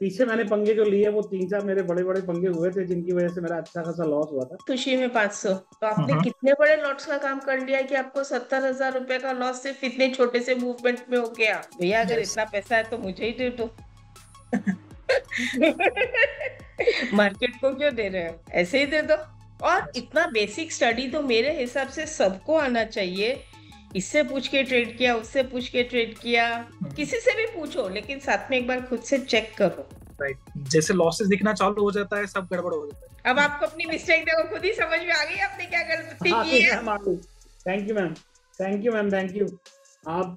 पीछे मैंने पंगे जो लिए वो 3-4 मेरे बड़े बड़े पंगे हुए थे जिनकी वजह से मेरा अच्छा खासा लॉस हुआ था। खुशी में 500। तो आपने कितने बड़े लॉट्स का काम कर लिया कि आपको 70,000 रुपए का लॉस सिर्फ इतने छोटे से मूवमेंट में हो गया। भैया अगर इतना पैसा है तो मुझे ही दे दो, मार्केट को क्यों दे रहे हो, ऐसे ही दे दो। और इतना बेसिक स्टडी तो मेरे हिसाब से सबको आना चाहिए, इससे पूछ के ट्रेड किया, उससे पूछ के ट्रेड किया, किसी से भी पूछो, लेकिन साथ में एक बार खुद से चेक करो। राइट, जैसे लॉसेस दिखना चालू हो जाता है सब गड़बड़ हो जाता है। अब आपको अपनी मिस्टेक देखो, खुद ही समझ में आ गई आपने क्या गलती की है। Thank you ma'am, thank you ma'am, thank you. आप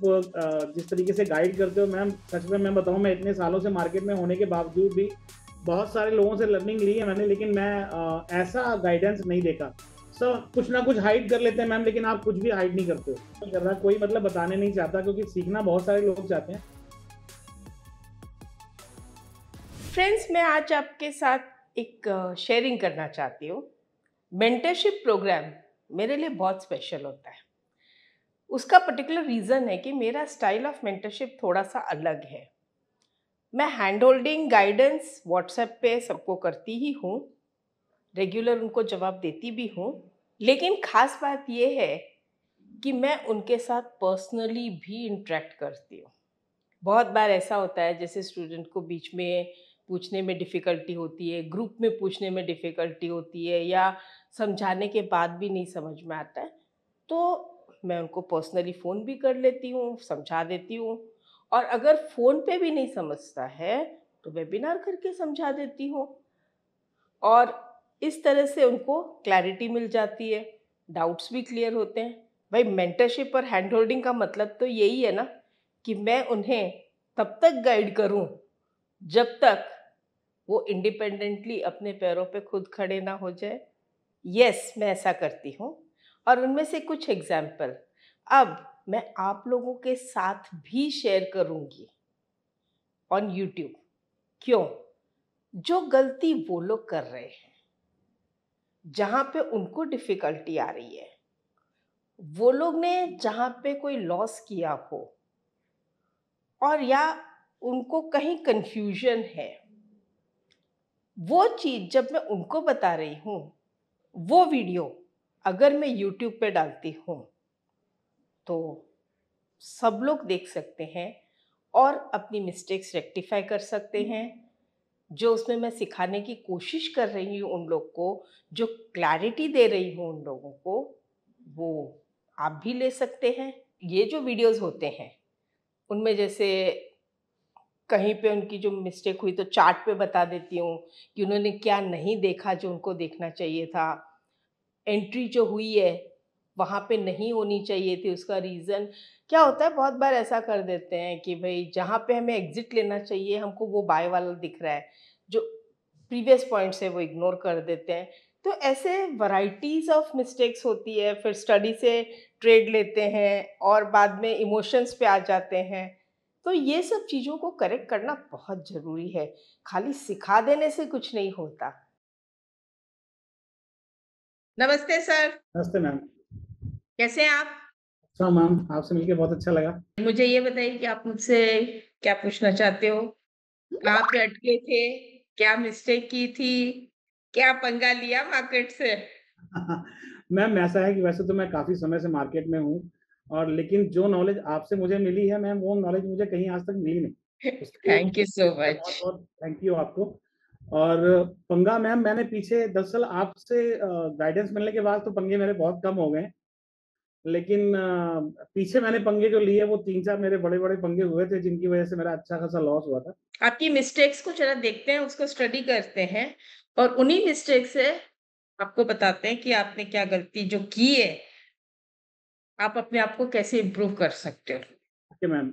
जिस तरीके से गाइड करते हो मैम, सच में मैं बताऊं, मैं इतने सालों से मार्केट में होने के बावजूद भी बहुत सारे लोगों से लर्निंग ली है मैंने, लेकिन मैं ऐसा गाइडेंस नहीं देखा। सब कुछ ना कुछ हाइड कर लेते हैं मैम, लेकिन आप कुछ भी हाइड नहीं करते हो, कर रहा कोई मतलब बताने नहीं चाहता, क्योंकि सीखना बहुत सारे लोग चाहते हैं। फ्रेंड्स, मैं आज आपके साथ एक शेयरिंग करना चाहती हूँ। मेंटरशिप प्रोग्राम मेरे लिए बहुत स्पेशल होता है। उसका पर्टिकुलर रीज़न है कि मेरा स्टाइल ऑफ मेंटरशिप थोड़ा सा अलग है। मैं हैंड होल्डिंग, गाइडेंस व्हाट्सएप पे सबको करती ही हूँ, रेगुलर उनको जवाब देती भी हूँ, लेकिन ख़ास बात यह है कि मैं उनके साथ पर्सनली भी इंटरेक्ट करती हूँ। बहुत बार ऐसा होता है जैसे स्टूडेंट को बीच में पूछने में डिफ़िकल्टी होती है, ग्रुप में पूछने में डिफ़िकल्टी होती है, या समझाने के बाद भी नहीं समझ में आता है, तो मैं उनको पर्सनली फ़ोन भी कर लेती हूँ, समझा देती हूँ। और अगर फ़ोन पे भी नहीं समझता है तो वेबिनार करके समझा देती हूँ, और इस तरह से उनको क्लैरिटी मिल जाती है, डाउट्स भी क्लियर होते हैं। भाई, मेंटरशिप और हैंड होल्डिंग का मतलब तो यही है ना कि मैं उन्हें तब तक गाइड करूँ जब तक वो इंडिपेंडेंटली अपने पैरों पे खुद खड़े ना हो जाए। यस, मैं ऐसा करती हूँ, और उनमें से कुछ एग्जाम्पल अब मैं आप लोगों के साथ भी शेयर करूँगी ऑन यूट्यूब। क्यों? जो गलती वो लोग कर रहे हैं, जहाँ पे उनको डिफ़िकल्टी आ रही है, वो लोग ने जहाँ पे कोई लॉस किया हो, और या उनको कहीं कन्फ्यूजन है, वो चीज़ जब मैं उनको बता रही हूँ, वो वीडियो अगर मैं यूट्यूब पे डालती हूँ तो सब लोग देख सकते हैं और अपनी मिस्टेक्स रेक्टिफाई कर सकते हैं। जो उसमें मैं सिखाने की कोशिश कर रही हूँ उन लोग को, जो क्लैरिटी दे रही हूँ उन लोगों को, वो आप भी ले सकते हैं। ये जो वीडियोस होते हैं उनमें जैसे कहीं पे उनकी जो मिस्टेक हुई तो चार्ट पे बता देती हूँ कि उन्होंने क्या नहीं देखा जो उनको देखना चाहिए था, एंट्री जो हुई है वहाँ पे नहीं होनी चाहिए थी, उसका रीज़न क्या होता है। बहुत बार ऐसा कर देते हैं कि भाई जहाँ पे हमें एग्ज़िट लेना चाहिए हमको वो बाय वाला दिख रहा है, जो प्रीवियस पॉइंट्स है वो इग्नोर कर देते हैं। तो ऐसे वैरायटीज़ ऑफ मिस्टेक्स होती है। फिर स्टडी से ट्रेड लेते हैं और बाद में इमोशंस पे आ जाते हैं। तो ये सब चीज़ों को करेक्ट करना बहुत ज़रूरी है, खाली सिखा देने से कुछ नहीं होता। नमस्ते सर। नमस्ते मैम, कैसे हैं आप? अच्छा मैम, आपसे मिलकर बहुत अच्छा लगा। मुझे ये बताइए कि आप मुझसे क्या पूछना चाहते हो, कहाँ पे अटके थे, क्या मिस्टेक की थी, क्या पंगा लिया मार्केट से? मैम ऐसा है कि वैसे तो मैं काफी समय से मार्केट में हूँ, और लेकिन जो नॉलेज आपसे मुझे मिली है मैम, वो नॉलेज मुझे कहीं आज तक मिली नहीं। Thank you so much. Thank you आपको। और पंगा मैम, मैंने पीछे दरअसल आपसे गाइडेंस मिलने के बाद तो पंगे मेरे बहुत कम हो गए, लेकिन पीछे मैंने पंगे जो लिए वो 3-4 मेरे बड़े बड़े पंगे हुए थे जिनकी वजह से मेरा अच्छा खासा लॉस हुआ था। आपकी मिस्टेक्स को जरा देखते हैं, उसको स्टडी करते हैं, और उन्हीं मिस्टेक्स से आपको बताते हैं कि आपने क्या गलती जो की है, आप अपने आप को कैसे इम्प्रूव कर सकते हो। Okay ma'am.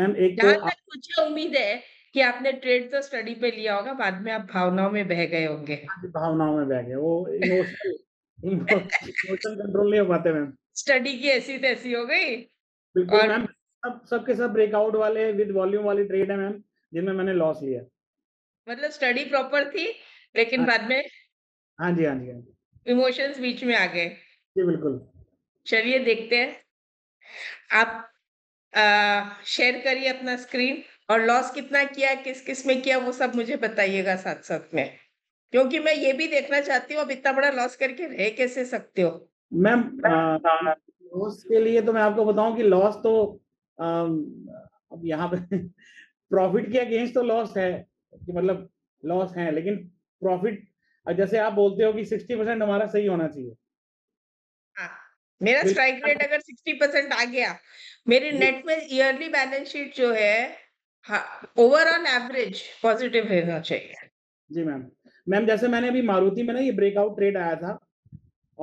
मैम एक तो मुझे उम्मीद है कि आपने ट्रेड तो स्टडी पे लिया होगा, बाद में आप भावनाओं में बह गए होंगे। भावनाओं में बह गए, वो इमोशन कंट्रोल नहीं हो पाते मैम। स्टडी की ऐसी तैसी हो गई। बिल्कुल और... मैम सबके सब ब्रेकआउट वाले विद वॉल्यूम वाली ट्रेड है मैम, जिनमें मैंने लॉस लिया। मतलब स्टडी प्रॉपर थी, लेकिन हाँ, बाद में हाँ जी हाँ जी इमोशंस बीच में आ गए। जी बिल्कुल। चलिए देखते हैं, आप शेयर करिए अपना स्क्रीन और लॉस कितना किया, किस किस में किया, वो सब मुझे बताइएगा साथ साथ में, क्योंकि मैं ये भी देखना चाहती हूँ अब इतना बड़ा लॉस करके रह कैसे सकते हो। मैम लॉस के लिए तो मैं आपको बताऊं कि लॉस तो अब यहाँ पे प्रॉफिट के अगेंस्ट तो लॉस है कि मतलब लॉस है, लेकिन प्रॉफिट जैसे आप बोलते हो कि 60% हमारा सही होना चाहिए। मेरा स्ट्राइक रेट अगर 60% आ गया मेरे नेट में, ईयरली बैलेंस शीट जो है ओवरऑल एवरेज पॉजिटिव रहना चाहिए। जी मैम, मैम जैसे मैंने अभी मारुति में ना ये ब्रेकआउट ट्रेड आया था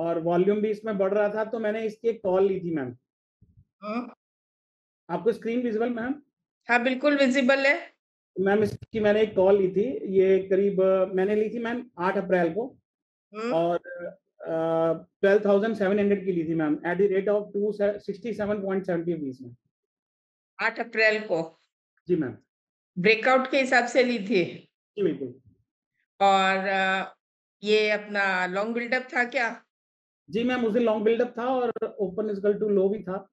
और वॉल्यूम भी इसमें बढ़ रहा था, तो मैंने इसकी एक कॉल ली थी मैम। आपको स्क्रीन विजिबल मैम? हाँ बिल्कुल विजिबल है मैम। इसकी मैंने एक कॉल ली थी, ये करीब मैंने ली थी मैम 8 अप्रैल को और 12,700 की ली थी ma'am at the rate of 267.70 में 8 अप्रैल को। जी मैम, ब्रेकआउट के हिसाब से ली थी। जी बिल्कुल। और ये अपना लॉन्ग बिल्डअप था क्या? जी मैम, उस दिन लॉन्ग बिल्डअप था और ओपन इक्वल टू लो भी था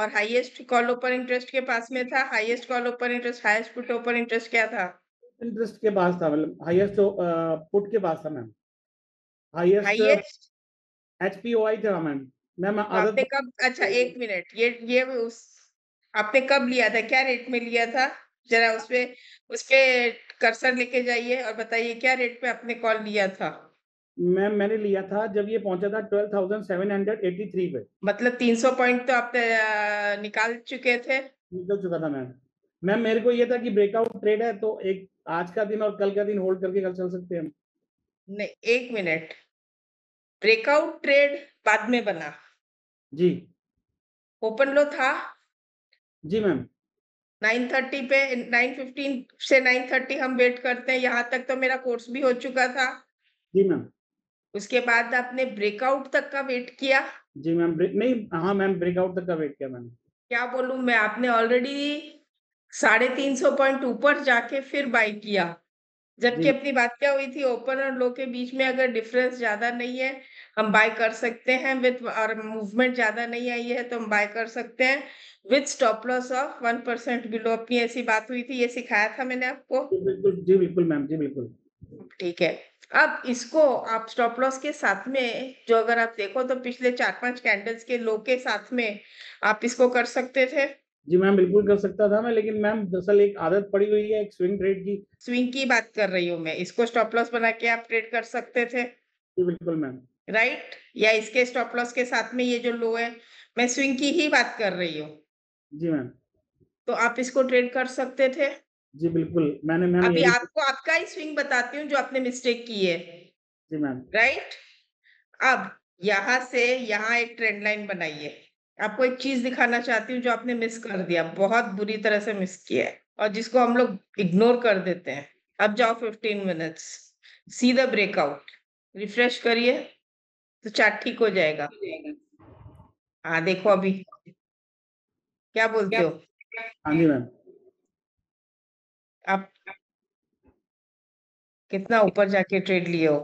और हाईएस्ट कॉल ओपन इंटरेस्ट के पास में था। Highest call open interest, highest put open interest क्या था? इंटरेस्ट के पास था, मतलब हाईएस्ट पुट के पास था मैम। हाईएस्ट एचपीओआई था मैम। मैम आपने कब, अच्छा एक मिनट, ये आपने कब लिया था, क्या रेट में लिया था? जरा उसपे कर्सर लेके जाइए और बताइए क्या रेट पे आपने कॉल लिया था। मैम मैंने लिया था जब ये पहुंचा था 12,783 पे, मतलब 300 पॉइंट तो आप निकाल चुके थे। निकल चुका था मैम। मैम मेरे को ये था कि ब्रेकआउट ट्रेड है तो एक आज का दिन और कल का दिन होल्ड करके कल चल सकते हैं। नहीं एक मिनट, ब्रेकआउट ट्रेड बाद में बना। जी ओपन लो था। जी मैम 9:30 पे, 9:15 से 9:30 हम वेट करते हैं, यहाँ तक तो मेरा कोर्स भी हो चुका था। जी मैम। उसके बाद आपने ब्रेकआउट तक का वेट किया? जी मैम, नहीं हाँ मैम ब्रेकआउट तक का वेट किया मैंने। क्या बोलूं मैं, आपने ऑलरेडी 350 पॉइंट ऊपर जाके फिर बाई किया, जबकि अपनी बात क्या हुई थी, ओपन और लो के बीच में अगर डिफरेंस ज्यादा नहीं है हम बाय कर सकते हैं विथ, और मूवमेंट ज्यादा नहीं आई है तो हम बाय कर सकते हैं with stop loss of 1% below. अपनी ऐसी बात हुई थी, ये सिखाया था मैंने आपको। जी बिल्कुल मैम, जी बिल्कुल ठीक है। अब इसको आप स्टॉप लॉस के साथ में जो अगर आप देखो तो पिछले 4-5 कैंडल्स के लो के साथ में आप इसको कर सकते थे। जी मैम बिल्कुल कर सकता था मैं, लेकिन मैम दरअसल एक आदत पड़ी हुई है, एक स्विंग ट्रेड की, स्विंग की बात कर रही हूँ मैं। इसको स्टॉप लॉस बना के आप ट्रेड कर सकते थे। जी बिल्कुल मैम। राइट, या इसके स्टॉप लॉस के साथ में ये जो लो है, मैं स्विंग की ही बात कर रही हूँ। जी मैम, तो आप इसको ट्रेड कर सकते थे। जी बिल्कुल मैंने, मैम अभी आपको आपका ही स्विंग बताती हूँ जो आपने मिस्टेक की है। जी मैम। राइट, अब यहाँ से यहाँ एक ट्रेंड लाइन बनाइए। आपको एक चीज दिखाना चाहती हूँ जो आपने मिस कर दिया, बहुत बुरी तरह से मिस किया है और जिसको हम लोग इग्नोर कर देते हैं। अब जाओ 15 मिनट्स, सीधा ब्रेकआउट रिफ्रेश करिए तो चार्ट ठीक हो जाएगा। हाँ देखो अभी, क्या बोलते हो? हाँ जी मैम। आप कितना ऊपर जाके ट्रेड लिए हो?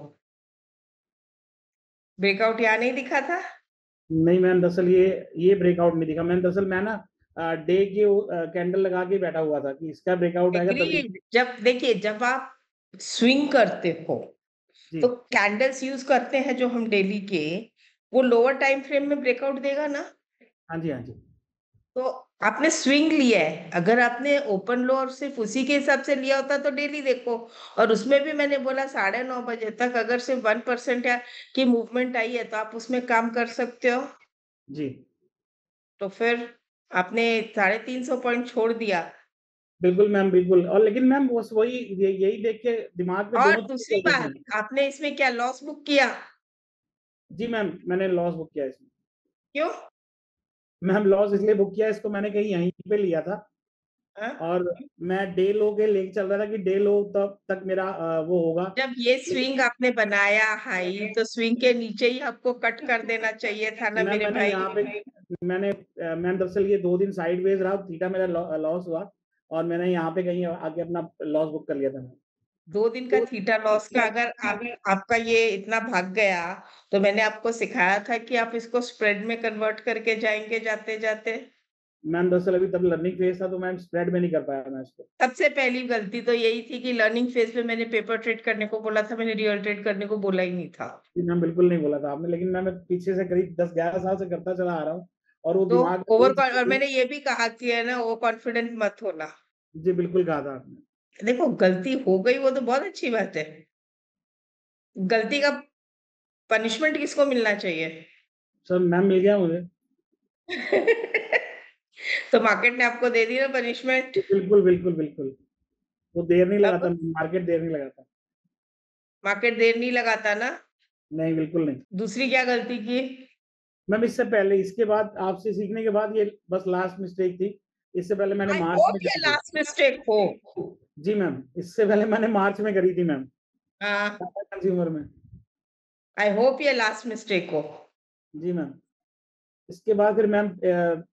ब्रेकआउट यहाँ नहीं दिखा था? नहीं मैम, दरअसल ये ब्रेकआउट नहीं दिखा। मैंने दरअसल मैं ना डे की कैंडल लगा के बैठा हुआ था कि इसका ब्रेकआउट आएगा तभी। जब देखिए, जब आप स्विंग करते हो तो कैंडल्स यूज करते हैं जो हम डेली के, वो लोअर टाइम फ्रेम में ब्रेकआउट देगा ना। हाँ जी, हाँ जी। तो आपने स्विंग लिया है, अगर आपने ओपन लो और सिर्फ उसी के हिसाब से लिया होता तो डेली देखो, और उसमें भी मैंने बोला 9:30 बजे तक अगर सिर्फ 1% की मूवमेंट आई है तो आप उसमें काम कर सकते हो। जी, तो फिर आपने 350 पॉइंट छोड़ दिया। बिल्कुल मैम बिल्कुल। और लेकिन मैम बस वही यही देख के दिमाग में, और दूसरी बात आपने इसमें क्या लॉस बुक किया? जी मैम मैंने लॉस बुक किया इसमें। क्यों मैम? लॉस इसलिए बुक किया, इसको मैंने कहीं यहीं पे लिया था और मैं डे लो के लेके चल रहा था कि डे लो तब तक मेरा वो होगा। जब ये स्विंग आपने बनाया हाई तो स्विंग के नीचे ही आपको कट कर देना चाहिए था ना मेरे भाई। यहाँ पे मैंने दरअसल ये 2 दिन साइडवेज रहा, थीटा मेरा लॉस हुआ और मैंने यहाँ पे कहीं आगे अपना लॉस बुक कर लिया था। 2 दिन का थीटा लॉस का अगर आपका ये इतना भाग गया तो मैंने आपको सिखाया था कि आप इसको स्प्रेड में कन्वर्ट करके जाएंगे जाते जाते। मैम दरअसल अभी तब लर्निंग फेज था तो मैम स्प्रेड में नहीं कर पाया मैं इसको। सबसे पहली गलती तो यही थी कि लर्निंग फेज पे मैंने पेपर ट्रेड करने को बोला था, मैंने रियल ट्रेड करने को बोला ही नहीं था। मैम बिल्कुल नहीं बोला था आपने, लेकिन मैम पीछे से करीब 10-11 साल से करता चला आ रहा हूँ और वो दिमाग ओवर। और मैंने ये भी कहा कि है ना ओवर कॉन्फिडेंट मत होना। जी बिल्कुल कहा था आपने। देखो गलती हो गई वो तो बहुत अच्छी बात है, गलती का पनिशमेंट किसको मिलना चाहिए? सर मैम मिल गया मुझे तो मार्केट ने आपको दे दी ना पनिशमेंट। बिल्कुल बिल्कुल बिल्कुल, वो देर नहीं लगाता मार्केट, देर नहीं लगाता मार्केट, देर नहीं लगाता ना। नहीं बिल्कुल नहीं। दूसरी क्या गलती की मैम इससे पहले? इसके बाद आपसे सीखने के बाद ये बस लास्ट मिस्टेक थी। इससे पहले मैंने मार्च में लास्ट मिस्टेक हो। जी मैम इससे पहले मैंने मार्च में करी थी मैम कंज्यूमर में। आई होप ये लास्ट मिस्टेक हो। जी मैम इसके बाद फिर मैम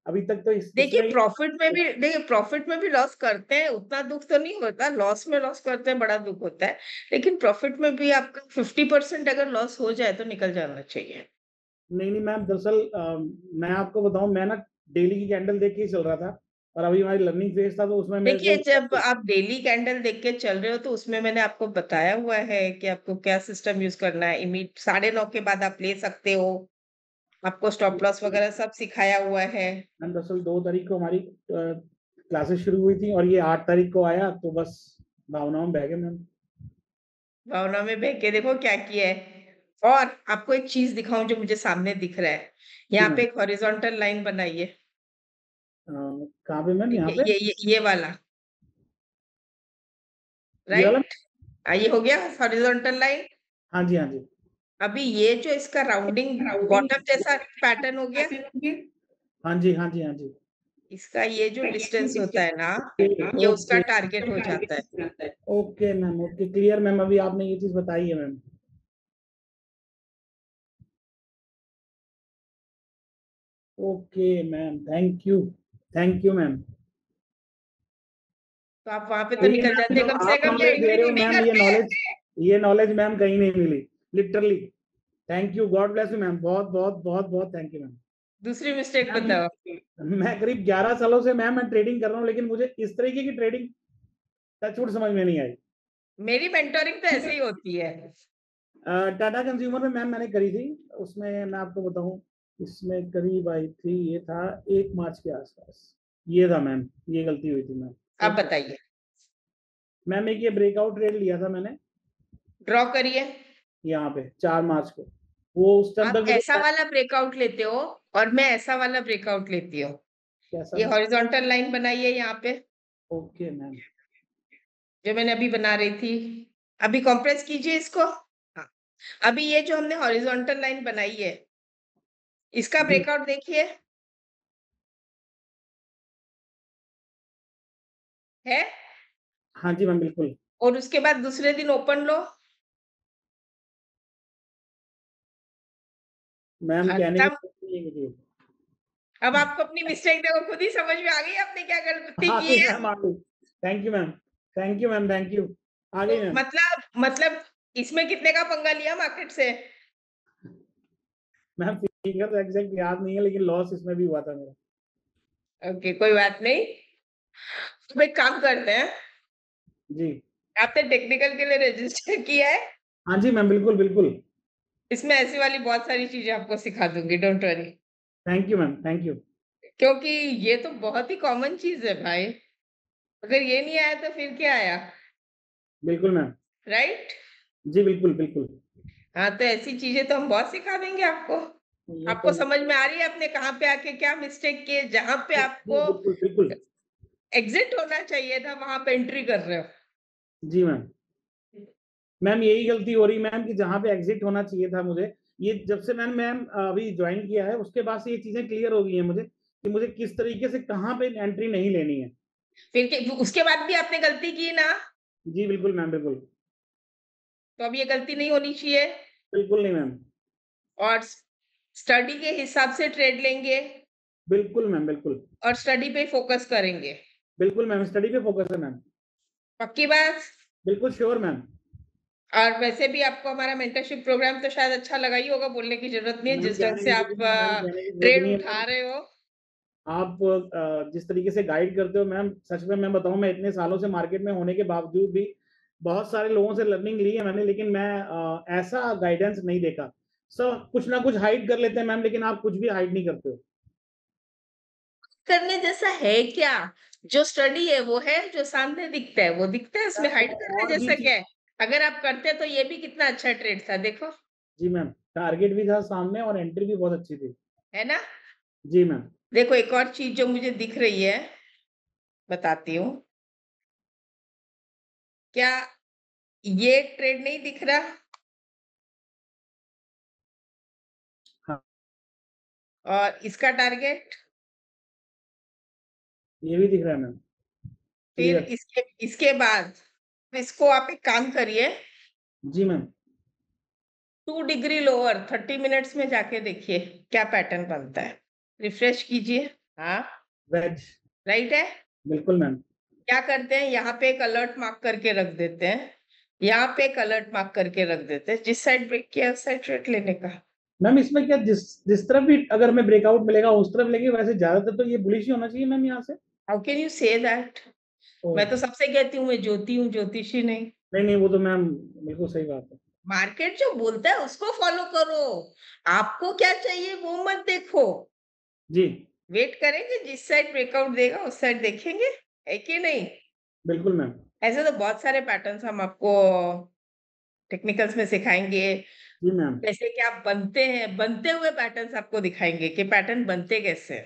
अभी तक तो देखिए प्रॉफिट में भी, देखिए प्रॉफिट में भी लॉस करते हैं, उतना दुख तो नहीं होता, लॉस में लॉस करते हैं बड़ा दुख होता है, लेकिन प्रॉफिट में भी आपका 50% अगर लॉस हो जाए तो निकल जाना चाहिए। नहीं नहीं मैम दरअसल मैं आपको बताऊं, मैं ना डेली की कैंडल देख के ही चल रहा था और अभी हमारी लर्निंग फेज था तो उसमें देखिए जब आप डेली कैंडल देख के चल रहे हो तो उसमें मैंने आपको बताया हुआ है कि आपको क्या सिस्टम यूज करना है। इमीट 9:30 के बाद आप ले सकते हो, आपको स्टॉप लॉस वगैरह सब सिखाया हुआ है। मैम दरअसल 2 तारीख को हमारी क्लासेस शुरू हुई थी और ये 8 तारीख को आया तो बस भावनाओं में बहके मैम, भावनाओं में बहके देखो क्या किया है। और आपको एक चीज दिखाऊं जो मुझे सामने दिख रहा है, यहाँ पे एक हॉरिजॉन्टल लाइन बनाइए। कहाँ पे मैम? यहाँ पे ये वाला राइट, ये हो गया हॉरिजॉन्टल लाइन। हाँ जी हाँ जी। अभी ये जो इसका राउंडिंग बॉटम जैसा पैटर्न हो गया। हाँ जी हाँ जी हाँ जी। इसका ये जो डिस्टेंस होता है ना ये उसका टारगेट हो जाता है। Okay ma'am okay clear ma'am, अभी आपने ये चीज बताई है ma'am. Okay ma'am thank you ma'am. तो आप वहां पे तो निकल जाते कम से कम। ये नॉलेज मैम कहीं नहीं मिली literally. Thank you, God bless you ma'am, बहुत बहुत बहुत बहुत थैंक यू मैम। दूसरी मिस्टेक बताओ। मैं करीब 11 सालों से मैम मैं ट्रेडिंग कर रहा हूँ, लेकिन मुझे इस तरीके की ट्रेडिंग टचवुड समझ में नहीं आई। मेरी मेंटोरिंग तो ऐसे ही होती है। टाटा कंज्यूमर में मैम मैंने करी थी, उसमें मैं आपको बताऊँ इसमें करीब आई थी, ये था 1 मार्च के आसपास, ये था मैम, ये गलती हुई थी मैम। आप बताइए मैम। एक ये ब्रेकआउट ट्रेड लिया था मैंने, ड्रॉ करिए यहाँ पे 4 मार्च को। वो उस टाइम तक ऐसा वाला ब्रेकआउट लेते हो और मैं ऐसा वाला ब्रेकआउट लेती हूँ। ये हॉरिजॉन्टल लाइन बनाइए यहाँ पे। Okay ma'am. जो मैंने अभी बना रही थी, अभी कंप्रेस कीजिए इसको। हाँ अभी ये जो हमने हॉरिजॉन्टल लाइन बनाई है इसका ब्रेकआउट देखिए है। हाँ जी मैम बिल्कुल। और उसके बाद दूसरे दिन ओपन लो मैम। अब आपको अपनी मिस्टेक देखो खुद ही समझ में आ गई आपने क्या गलती की है। Thank you ma'am thank you ma'am thank you. आ गई मैम। मतलब इसमें कितने का पंगा लिया मार्केट से? मैम फिगर तो एग्जैक्ट याद नहीं है, लेकिन लॉस इसमें भी हुआ था मेरा। ओके कोई बात नहीं, तो एक काम करते हैं जी। आपने टेक्निकल के लिए रजिस्टर किया है? हाँ जी मैम बिल्कुल बिल्कुल। इसमें ऐसी वाली बहुत सारी चीजें आपको सिखा दूंगी, don't worry. Thank you ma'am thank you. क्योंकि ये तो बहुत ही कॉमन चीज है भाई, अगर ये नहीं आया तो फिर क्या आया? बिल्कुल मैम। राइट जी बिल्कुल बिल्कुल। हाँ तो ऐसी चीजें तो हम बहुत सिखा देंगे आपको। आपको समझ में आ रही है आपने कहाँ पे आके क्या मिस्टेक किए? जहाँ पे आपको एग्जिट होना चाहिए था वहां पे एंट्री कर रहे हो। जी मैम। मैम यही गलती हो रही मैम कि जहाँ पे एग्जिट होना चाहिए था मुझे, ये जब से मैम अभी ज्वाइन किया है उसके बाद से ये चीजें क्लियर हो गई हैं मुझे कि मुझे किस तरीके से कहाँ पे एंट्री नहीं लेनी है। फिर उसके बाद भी आपने गलती की ना। जी बिल्कुल मैम बिल्कुल। तो अब ये गलती नहीं होनी चाहिए। बिल्कुल नहीं मैम। और स्टडी के हिसाब से ट्रेड लेंगे। बिल्कुल मैम बिल्कुल। और स्टडी पे फोकस करेंगे। बिल्कुल मैम स्टडी पे फोकस है मैम। पक्की बात? बिल्कुल श्योर मैम। और वैसे भी आपको हमारा मेंटरशिप प्रोग्राम तो शायद अच्छा लगा ही होगा, बोलने की जरूरत नहीं है। जिस ढंग से आप ट्रेड उठा रहे हो आप जिस तरीके से गाइड करते हो मैम, सच में मैं बताऊं, मैं इतने सालों से मार्केट में होने के बावजूद भी बहुत सारे लोगों से लर्निंग ली है मैंने, लेकिन मैं ऐसा गाइडेंस नहीं देखा। सब कुछ ना कुछ हाइड कर लेते हैं मैम, लेकिन आप कुछ भी हाइड नहीं करते हो। करने जैसा है क्या? जो स्टडी है वो है, जो सामने दिखता है वो दिखता है, इसमें हाइड करने जैसा क्या है? अगर आप करते तो ये भी कितना अच्छा ट्रेड था। देखो जी मैम, टारगेट भी था सामने और एंट्री भी बहुत अच्छी थी, है ना जी मैम। देखो एक और चीज जो मुझे दिख रही है, बताती हूँ। क्या ये ट्रेड नहीं दिख रहा? हाँ। और इसका टारगेट ये भी दिख रहा है मैम। फिर इसके बाद इसको आप एक काम करिए जी मैम, 2 डिग्री लोअर 30 मिनट्स में जाके देखिए क्या पैटर्न बनता है। रिफ्रेश कीजिए। हाँ राइट है, बिल्कुल मैम। क्या करते हैं, यहाँ पे एक अलर्ट मार्क करके रख देते हैं, यहाँ पे एक अलर्ट मार्क करके रख देते हैं, जिस साइड ब्रेक किया उस साइड ट्रेड लेने का। मैम इसमें क्या जिस तरफ भी अगर हमें ब्रेकआउट मिलेगा उस तरफ लेंगे, वैसे ज्यादातर तो ये बुलिश ही होना चाहिए मैम। यहाँ से how can you say that? मैं तो सबसे कहती हूँ मैं ज्योति हूँ, ज्योतिषी नहीं। नहीं नहीं, वो तो मैम बिल्कुल सही बात है। मार्केट जो बोलता है उसको फॉलो करो, आपको क्या चाहिए वो मत देखो जी। वेट करेंगे, जिस साइड ब्रेकआउट देगा उस साइड देखेंगे, है कि नहीं? बिल्कुल मैम। ऐसे तो बहुत सारे पैटर्न्स हम आपको टेक्निकल्स में सिखाएंगे जी मैम, जैसे कि आप बनते हैं, बनते हुए पैटर्न्स आपको दिखाएंगे कि पैटर्न बनते कैसे।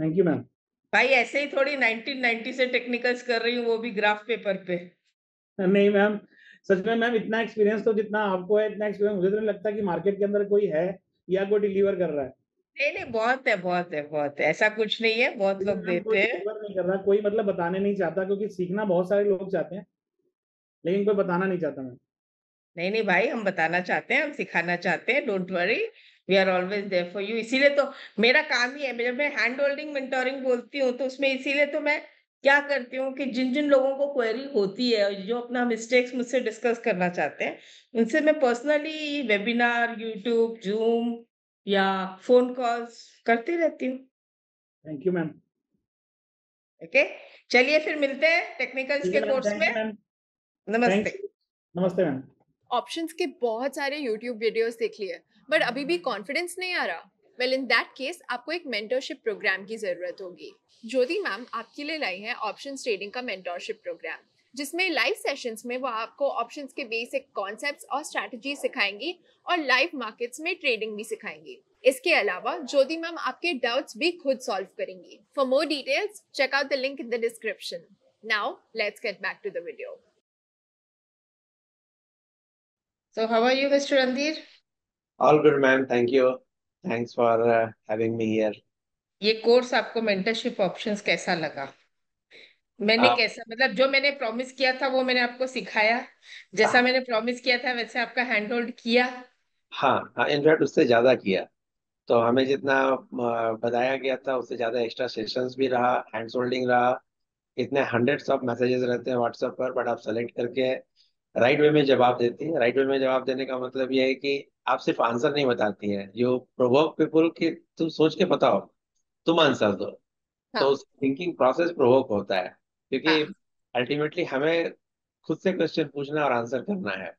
Thank you ma'am. भाई ऐसे ही थोड़ी 1990 से टेक्निकल्स कर रही हूँ, वो भी ग्राफ पेपर पे। नहीं मैम, सच में मैम इतना एक्सपीरियंस तो जितना आपको है इतना एक्सपीरियंस मुझे तो नहीं लगता कि मार्केट के अंदर कोई है या कोई डिलीवर कर रहा है। नहीं नहीं, बहुत है बहुत है बहुत है, ऐसा कुछ नहीं है। बहुत लोग देते हैं, नहीं कर रहा कोई, मतलब बताने नहीं चाहता, क्योंकि सीखना बहुत सारे लोग चाहते हैं लेकिन कोई बताना नहीं चाहता। मैम नहीं नहीं भाई, हम बताना चाहते हैं, हम सिखाना चाहते हैं, don't worry, we are always there for you. इसीलिए तो मेरा काम ही है, जब मैं हैंड होल्डिंग मेंटोरिंग बोलती हूँ तो उसमें इसीलिए तो मैं क्या करती हूँ कि जिन जिन लोगों को क्वेरी होती है और जो अपना मिस्टेक्स मुझसे डिस्कस करना चाहते हैं उनसे मैं पर्सनली वेबिनार, यूट्यूब, जूम या फोन कॉल्स करती रहती हूँ। Thank you ma'am. ओके चलिए, फिर मिलते हैं टेक्निकल्स के कोर्स में। नमस्ते। नमस्ते मैम। ऑप्शंस के बहुत सारे यूट्यूब वीडियोस देख लिए बट अभी भी कॉन्फिडेंस नहीं आ रहा, वेल इन दैट केस आपको एक मेंटरशिप प्रोग्राम की ज़रूरत होगी। ज्योति मैम आपके लिए लाई है ऑप्शंस ट्रेडिंग का मेंटरशिप प्रोग्राम, जिसमें लाइव सेशंस में वो आपको ऑप्शंस के बेसिक कॉन्सेप्ट्स और स्ट्रैटेजी सिखाएंगी और लाइव मार्केट्स में ट्रेडिंग भी सिखाएंगी। इसके अलावा ज्योति मैम आपके डाउट्स भी खुद सॉल्व करेंगी। For more details check out the link in the description. Now let's get back to the video. So how are you, Mr. Randir? All good, ma'am. Thank you. Thanks for having me here. ये course आपको mentorship options कैसा लगा? मैंने कैसा, मतलब जो मैंने promise किया था वो मैंने आपको सिखाया, जैसा मैंने प्रॉमिस किया था वैसे आपका हैंड होल्ड किया। हाँ, इनफैक्ट उससे ज्यादा किया, तो हमें जितना बताया गया था उससे ज्यादा एक्स्ट्रा सेशंस भी रहा, हैंड होल्डिंग रहा। इतने हंड्रेड्स ऑफ मैसेजेस रहते हैं व्हाट्सएप पर, बट आप सेलेक्ट करके राइट वे में जवाब देती है। राइट वे में जवाब देने का मतलब यह है कि आप सिर्फ आंसर नहीं बताती हैं, जो प्रोवोक पीपल के तुम सोच के बताओ, तुम आंसर दो। हाँ। तो थिंकिंग प्रोसेस प्रोवोक होता है, क्योंकि अल्टीमेटली हमें खुद से क्वेश्चन पूछना और आंसर करना है।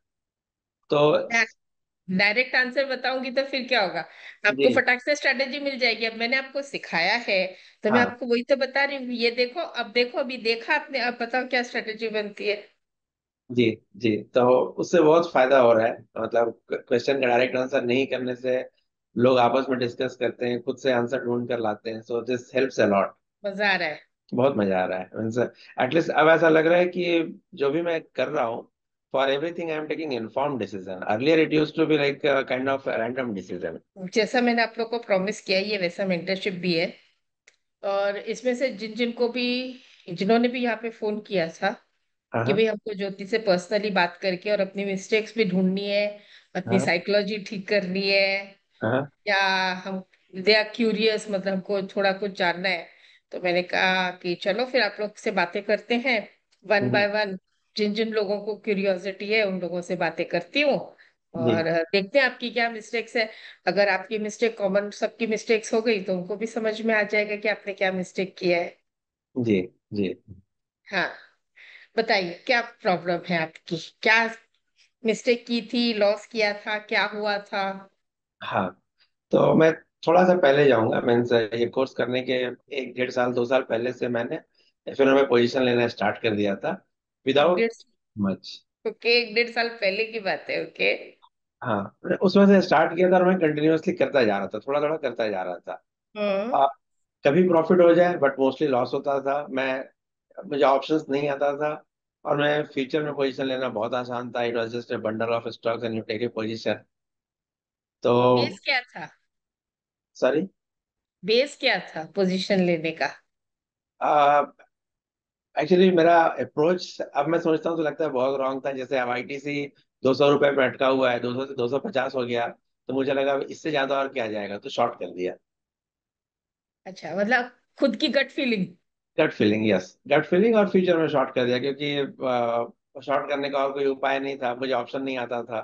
तो डायरेक्ट आंसर बताऊंगी तो फिर क्या होगा, आपको फटाक से स्ट्रेटेजी मिल जाएगी। अब मैंने आपको सिखाया है तो मैं आपको वही तो बता रही हूँ। ये देखो, अब देखो, अभी देखा आपने, अब बताओ क्या स्ट्रेटेजी बनती है। जी, तो उससे बहुत फायदा हो रहा है। मतलब क्वेश्चन का डायरेक्ट आंसर नहीं करने से लोग आपस में डिस्कस करते हैं, खुद से आंसर ढूंढ कर लाते हैं। So this helps a lot. मजा आ रहा है, बहुत मजा आ रहा है। एटलीस्ट अब ऐसा लग रहा है कि जो भी मैं कर रहा हूँ, for everything I am taking informed decision. Earlier it used to be like kind of random decision. जैसा मैंने आप लोग को प्रॉमिस किया ये वैसा मेंटरशिप भी है। और इसमें से जिन्होंने भी यहाँ पे फोन किया था कि भाई हमको ज्योति से पर्सनली बात करके और अपनी मिस्टेक्स भी ढूंढनी है, अपनी साइकोलॉजी ठीक करनी है, या हम दे आर क्यूरियस, मतलब हमको थोड़ा कुछ जानना है, तो मैंने कहा कि चलो फिर आप लोग से बातें करते हैं वन बाय वन। जिन जिन लोगों को क्यूरियोसिटी है उन लोगों से बातें करती हूँ, और देखते हैं आपकी क्या मिस्टेक्स है। अगर आपकी मिस्टेक कॉमन सबकी मिस्टेक्स हो गई तो उनको भी समझ में आ जाएगा कि आपने क्या मिस्टेक किया है। जी जी हाँ बताइए, क्या प्रॉब्लम है आपकी, क्या मिस्टेक की थी, लॉस किया था, क्या हुआ था? हाँ, तो मैं थोड़ा सा पहले जाऊंगा। मीन्स ये कोर्स करने के 1 डेढ़ साल 2 साल पहले से मैंने FNO में पोजीशन लेना स्टार्ट कर दिया था विदाउट डेढ़ मच। ओके 1 डेढ़ साल पहले की बात है। ओके हाँ, मैंने उसमें से स्टार्ट किया था और मैं कंटिन्यूअसली करता जा रहा था, थोड़ा थोड़ा करता जा रहा था। हम्म आ, कभी प्रॉफिट हो जाए बट मोस्टली लॉस होता था। मैं मुझे ऑप्शंस नहीं आता था और मैं फ्यूचर में पोजीशन लेना बहुत आसान था। It was just a bundle of stocks and you take a position. तो बेस क्या था, सॉरी बेस क्या था पोजीशन लेने का? एक्चुअली मेरा अप्रोच अब मैं सोचता हूँ तो लगता है बहुत रॉन्ग था। जैसे अब ITC 200 रुपये पे अटका हुआ है, 200 से 250 हो गया, तो मुझे लगा इससे ज्यादा और क्या जाएगा, तो शॉर्ट कर दिया। अच्छा, मतलब खुद की gut feeling. Gut feeling, yes, gut feeling, और फ्यूचर में शॉर्ट कर दिया क्योंकि शॉर्ट करने का और कोई उपाय नहीं था, मुझे ऑप्शन नहीं आता था।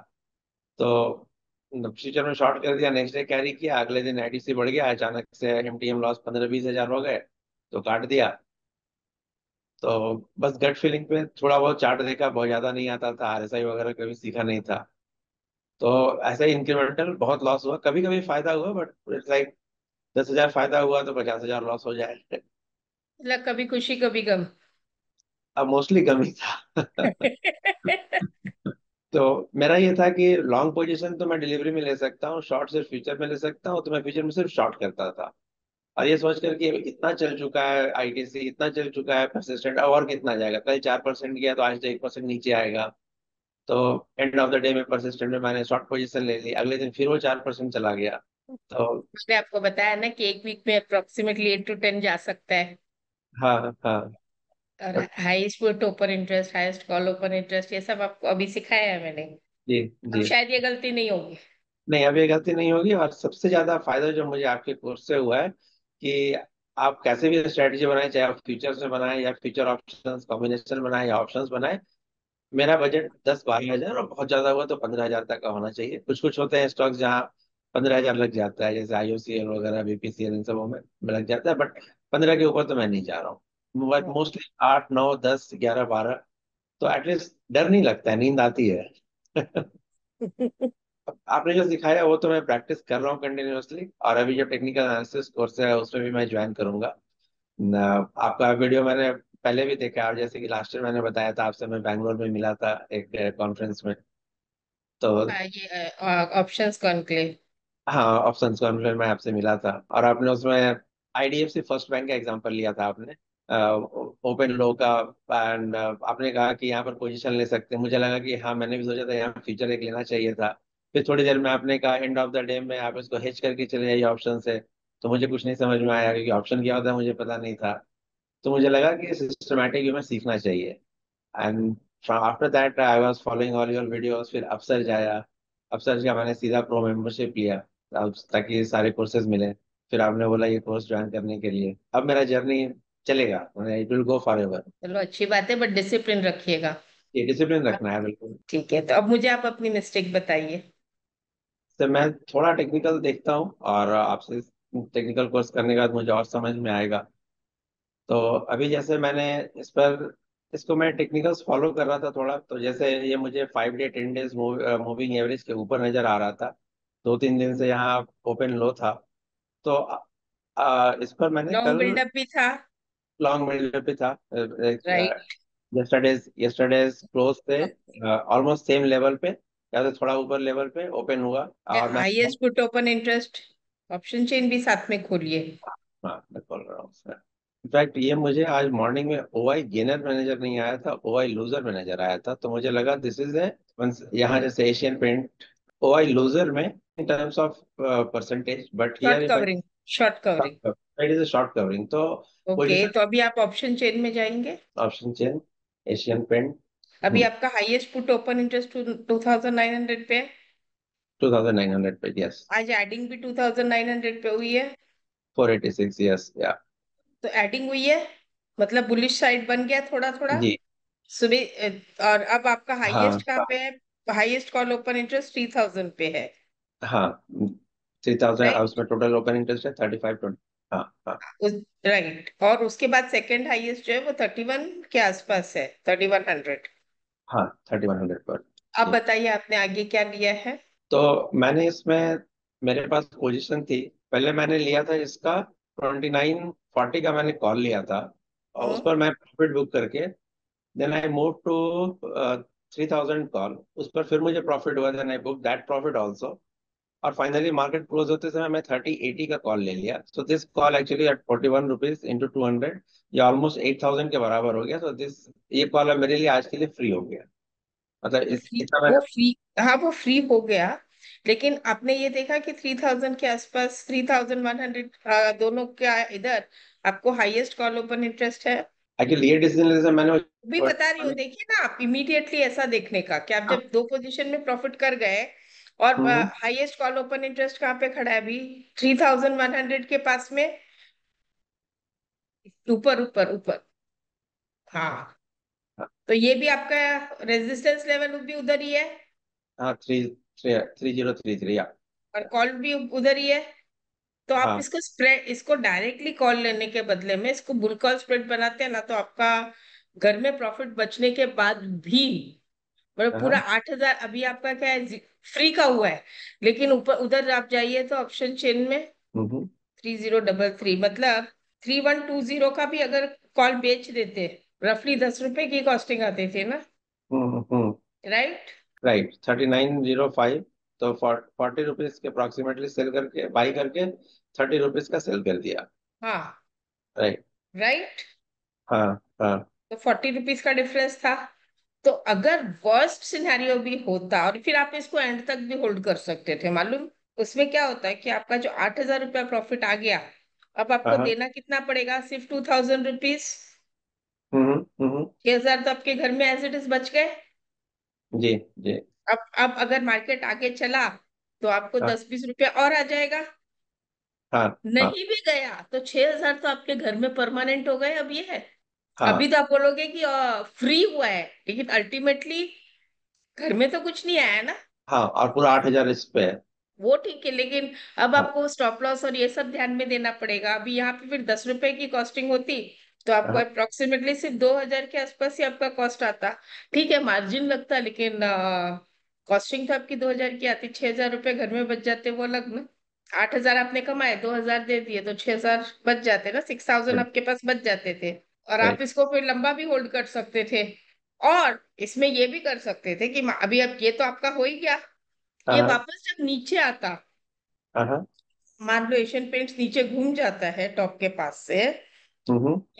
तो फ्यूचर में शॉर्ट कर दिया, नेक्स्ट डे कैरी किया, अगले दिन ITC बढ़ गया, अचानक से MTM लॉस 15-20 हज़ार हो गए तो काट दिया। तो बस गट फीलिंग पे थोड़ा बहुत चार्ट देखा, बहुत ज्यादा नहीं आता था, RSI वगैरह कभी सीखा नहीं था, तो ऐसे ही इंक्रीमेंटल बहुत लॉस हुआ। कभी कभी फायदा हुआ बट इट्स लाइक 10 हज़ार फायदा हुआ तो 50 हज़ार लॉस हो जाए। मतलब कभी खुशी कभी गम। अब मोस्टली कम ही था। तो मेरा ये था कि लॉन्ग पोजीशन तो मैं डिलीवरी में ले सकता हूँ, शॉर्ट सिर्फ फ्यूचर में ले सकता हूँ, तो मैं फ्यूचर में सिर्फ शॉर्ट करता था। और ये सोच कर कि इतना चल चुका है ITC, इतना चल चुका है परसिस्टेंट, और कितना जाएगा, कल 4% गया तो आज तो 1% नीचे आएगा। तो एंड ऑफ द डे में परसिस्टेंट में मैंने शॉर्ट पोजीशन ले ली, अगले दिन फिर वो 4% चला गया। तो मैंने आपको बताया ना कि 1 वीक में अप्रोक्सीमेटली 8 to 10 जा सकता है, हाँ, और but highest put open interest, highest call open interest, ये सब आपको अभी सिखाया है मैंने। जी अब जी शायद ये गलती नहीं होगी। नहीं, अब ये गलती नहीं होगी। और सबसे ज्यादा फायदा जो मुझे आपके कोर्स से हुआ है कि आप कैसे भी स्ट्रेटजी बनाएं, चाहे आप फ्यूचर से बनाएं या फ्यूचर ऑप्शंस कॉम्बिनेशन बनाएं या ऑप्शंस बनाएं, मेरा बजट 10-12 हज़ार और बहुत ज्यादा हुआ तो 15 हज़ार तक का होना चाहिए। कुछ कुछ होते हैं स्टॉक्स जहाँ 15 हज़ार लग जाता है, जैसे IOCL वगैरह, BPCL, इन सबों में लग जाता है, बट 15 के ऊपर तो मैं नहीं जा रहा हूँ। But hmm. मोस्टली 8, 9, 10, 11, 12, तो एटलीस्ट डर नहीं लगता है, नींद आती है। आपने जो सिखाया वो तो मैं प्रैक्टिस कर रहा हूँ कंटिन्यूअसली, और अभी जो टेक्निकल एनालिसिस कोर्स है उसमें भी मैं ज्वाइन करूंगा। आपका वीडियो मैंने पहले भी देखा है, और जैसे कि लास्ट ईयर मैंने बताया था आपसे, मैं बैंगलोर में मिला था एक कॉन्फ्रेंस में। तो ये ऑप्शंस कॉन्क्लेव। हाँ, ऑप्शन कॉन्फ्रेंस में आपसे मिला था, और आपने उसमें IDFC फर्स्ट बैंक का एग्जांपल लिया था आपने, ओपन लो का, एंड आपने कहा कि यहाँ पर पोजीशन ले सकते हैं। मुझे लगा कि हाँ, मैंने भी सोचा था यहाँ फ्यूचर एक लेना चाहिए था। फिर थोड़ी देर में आपने कहा एंड ऑफ द डे में आप इसको हेज करके चले जाइए ऑप्शन से। तो मुझे कुछ नहीं समझ में आया क्योंकि ऑप्शन क्या होता है मुझे पता नहीं था। तो मुझे लगा कि सिस्टमेटिक हमें सीखना चाहिए, and after that I was following all your videos. फिर अपसर्ज आया, अपसर्ज का मैंने सीधा प्रो मेंबरशिप लिया अब ताकि ये सारे कोर्सेज मिले। फिर आपने बोला ये कोर्स ज्वाइन करने के लिए। अब मेरा जर्नी चलेगा, it will go forever. चलो अच्छी बात है, बट डिसिप्लिन रखिएगा। ये डिसिप्लिन रखना है बिल्कुल। ठीक है, तो अब मुझे आप अपनी मिस्टेक बताइए। तो मैं थोड़ा टेक्निकल देखता हूँ, और आपसे टेक्निकल कोर्स करने के बाद मुझे और समझ में आएगा। तो अभी जैसे मैंने इस पर इसको मैं टेक्निकल्स फॉलो कर रहा था थोड़ा, तो जैसे ये मुझे 5 डे 10 डेज मूविंग एवरेज के ऊपर नज़र आ रहा था। 2-3 दिन से यहाँ ओपन लो था, तो इस पर मैंने लॉन्ग कल बिल्डअप भी था, लॉन्ग बिल्डअप पे था। राइट? यस्टरडेज क्लोज पे ऑलमोस्ट सेम लेवल पे या तो थोड़ा ऊपर लेवल पे ओपन हुआ, और मैं highest put open interest option chain भी साथ में खोलिए। हाँ मैं बोल रहा हूँ सर। इनफैक्ट ये मुझे आज मॉर्निंग में OI गेनर मैनेजर नहीं आया था, OI लूजर मैनेजर आया था। तो मुझे लगा दिस इज ए, यहाँ जैसे एशियन पेंट OI लूजर में in terms of percentage, but here short if covering, short covering. It is a short covering. तो ओके, पोजीशन तो अभी आप ऑप्शन चेन में जाएंगे। ऑप्शन चेन एशियन पेंट अभी आपका हाईएस्ट पुट ओपन इंटरेस्ट 2,900 पे है। 2,900 पे, यस, आज एडिंग भी 2,900 पे हुई है, 486, यस, या तो एडिंग हुई है, मतलब बुलिश साइड बन गया थोड़ा थोड़ा जी, सुबह। और अब आपका हाईएस्ट हाँ कहाँ पे है? हाईएस्ट कॉल ओपन इंटरेस्ट 3000 पे है। हाँ 3000 उसमें टोटल ओपन इंटरेस्ट है 35। हाँ राइट। और उसके बाद सेकंड हाईएस्ट जो है वो 31 के आसपास है, 3100। हाँ 3100 पर। अब बताइए आपने आगे क्या लिया है। तो मैंने इसमें मेरे पास पोजीशन थी, पहले मैंने लिया था इसका 2940 का मैंने कॉल लिया था और उस पर मैं प्रॉफिट बुक करके then I move to 3000 call, उस पर फिर मुझे प्रॉफिट हुआ, then I book that profit also. और फाइनली मार्केट क्लोज होते समय मैं 3080 का कॉल ले लिया। So this call actually at 41 rupees into 200 ये ऑलमोस्ट 8000 के बराबर हो गया। सो दिस ये कॉल मेरे लिए आज के लिए फ्री हो गया, मतलब वो फ्री हो गया। लेकिन आपने ये देखा कि 3000 के आसपास 3100 दोनों क्या इधर आपको हाईएस्ट कॉल ओपन इंटरेस्ट है। ये डिसीजन मैंने भी बता रही हूँ, देखिए ना आप इमीडिएटली ऐसा देखने का कि आप जब दो पोजीशन में प्रॉफिट कर गए और हाईएस्ट कॉल ओपन इंटरेस्ट कहाँ पे खड़ा है अभी 3100 के पास में, ऊपर ऊपर ऊपर। हाँ तो ये भी आपका रेजिस्टेंस लेवल भी उधर ही है। हाँ 3033 और कॉल भी उधर ही है। तो आप हाँ। इसको स्प्रेड, इसको डायरेक्टली कॉल लेने के बदले में इसको बुल कॉल स्प्रेड बनाते हैं ना, तो आपका घर में प्रॉफिट बचने के बाद भी मतलब पूरा 8000 अभी आपका क्या है फ्री का हुआ है। लेकिन ऊपर उधर आप जाइए तो ऑप्शन चेन में 3033 मतलब 3120 का भी अगर कॉल बेच देते रफली 10 रुपए की कॉस्टिंग आती थी ना। राइट राइट 3905 तो 40 रुपीज के अप्रॉक्सीमेटली सेल करके बाई करके 30 रुपीज का सेल कर दिया। हाँ राइट राइट हाँ तो 40 रुपीज का डिफरेंस था। तो अगर वर्स्ट सिनेरियो भी होता और फिर आप इसको एंड तक भी होल्ड कर सकते थे, मालूम उसमें क्या होता है कि आपका जो 8000 रुपया प्रॉफिट आ गया, अब आपको देना कितना पड़ेगा सिर्फ 2000 रुपीज। 6000 तो आपके घर में एज इट इज बच गए जी जी। अब अगर मार्केट आगे चला तो आपको 10-20 रुपया और आ जाएगा। नहीं भी गया तो 6000 तो आपके घर में परमानेंट हो गए। अब ये है अभी तो आप बोलोगे कि फ्री हुआ है, लेकिन अल्टीमेटली घर में तो कुछ नहीं आया ना। हाँ और पूरा 8000 इस पे है वो ठीक है, लेकिन अब आपको स्टॉप लॉस और ये सब ध्यान में देना पड़ेगा। अभी यहाँ पे फिर 10 रुपए की कॉस्टिंग होती तो आपको अप्रोक्सीमेटली सिर्फ 2000 के आसपास ही आपका कॉस्ट आता। ठीक है मार्जिन लगता, लेकिन कॉस्टिंग तो आपकी 2000 की आती, 6000 रुपए घर में बच जाते। वो अलग ना 8000 आपने कमाए, 2000 दे दिए तो 6000 बच जाते ना, 6000 आपके पास बच जाते थे। और आप इसको फिर लंबा भी होल्ड कर सकते थे और इसमें ये भी कर सकते थे कि अभी अब ये तो आपका हो ही गया, ये वापस जब नीचे आता मान लो एशियन पेंट्स नीचे घूम जाता है टॉप के पास से,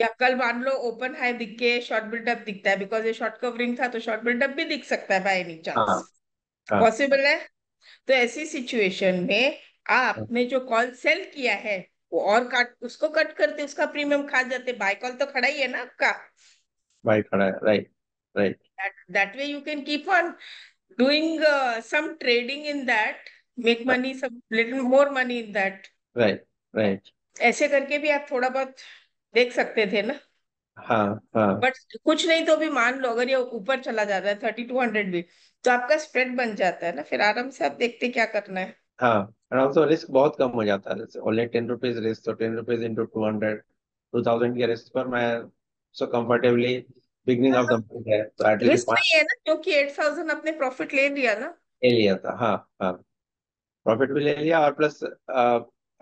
या कल मान लो ओपन हाई दिख के शॉर्ट बिल्डअप दिखता है बिकॉज ये शॉर्ट कवरिंग था तो शॉर्ट बिल्डअप भी दिख सकता है बाय एनी चांस, पॉसिबल है। तो ऐसी सिचुएशन में आपने जो कॉल सेल किया है वो और काट उसको कट करते, उसका प्रीमियम खा जाते। बाय कॉल तो खड़ा ही है ना आपका, बाय खड़ा है। Right right that way you can keep on doing some trading in that, make money some little more money in that. Right right ऐसे करके भी आप थोड़ा बहुत देख सकते थे ना। हाँ बट कुछ नहीं तो भी मान लो अगर ये ऊपर चला जाता है 3200 भी तो आपका स्प्रेड बन जाता है ना, फिर आराम से आप देखते क्या करना है। हाँ आराम से रिस्क बहुत कम हो जाता है, जैसे ओनली 10 रुपीज रिस्क, तो 10 रुपीज इंटू 200 2000 के रिस्क पर मैं so comfortably beginning of the है। तो एटलीस्ट वही है ना क्योंकि 8000 आपने प्रॉफिट ले लिया ना, ले लिया था। हाँ प्रॉफिट भी ले लिया और plus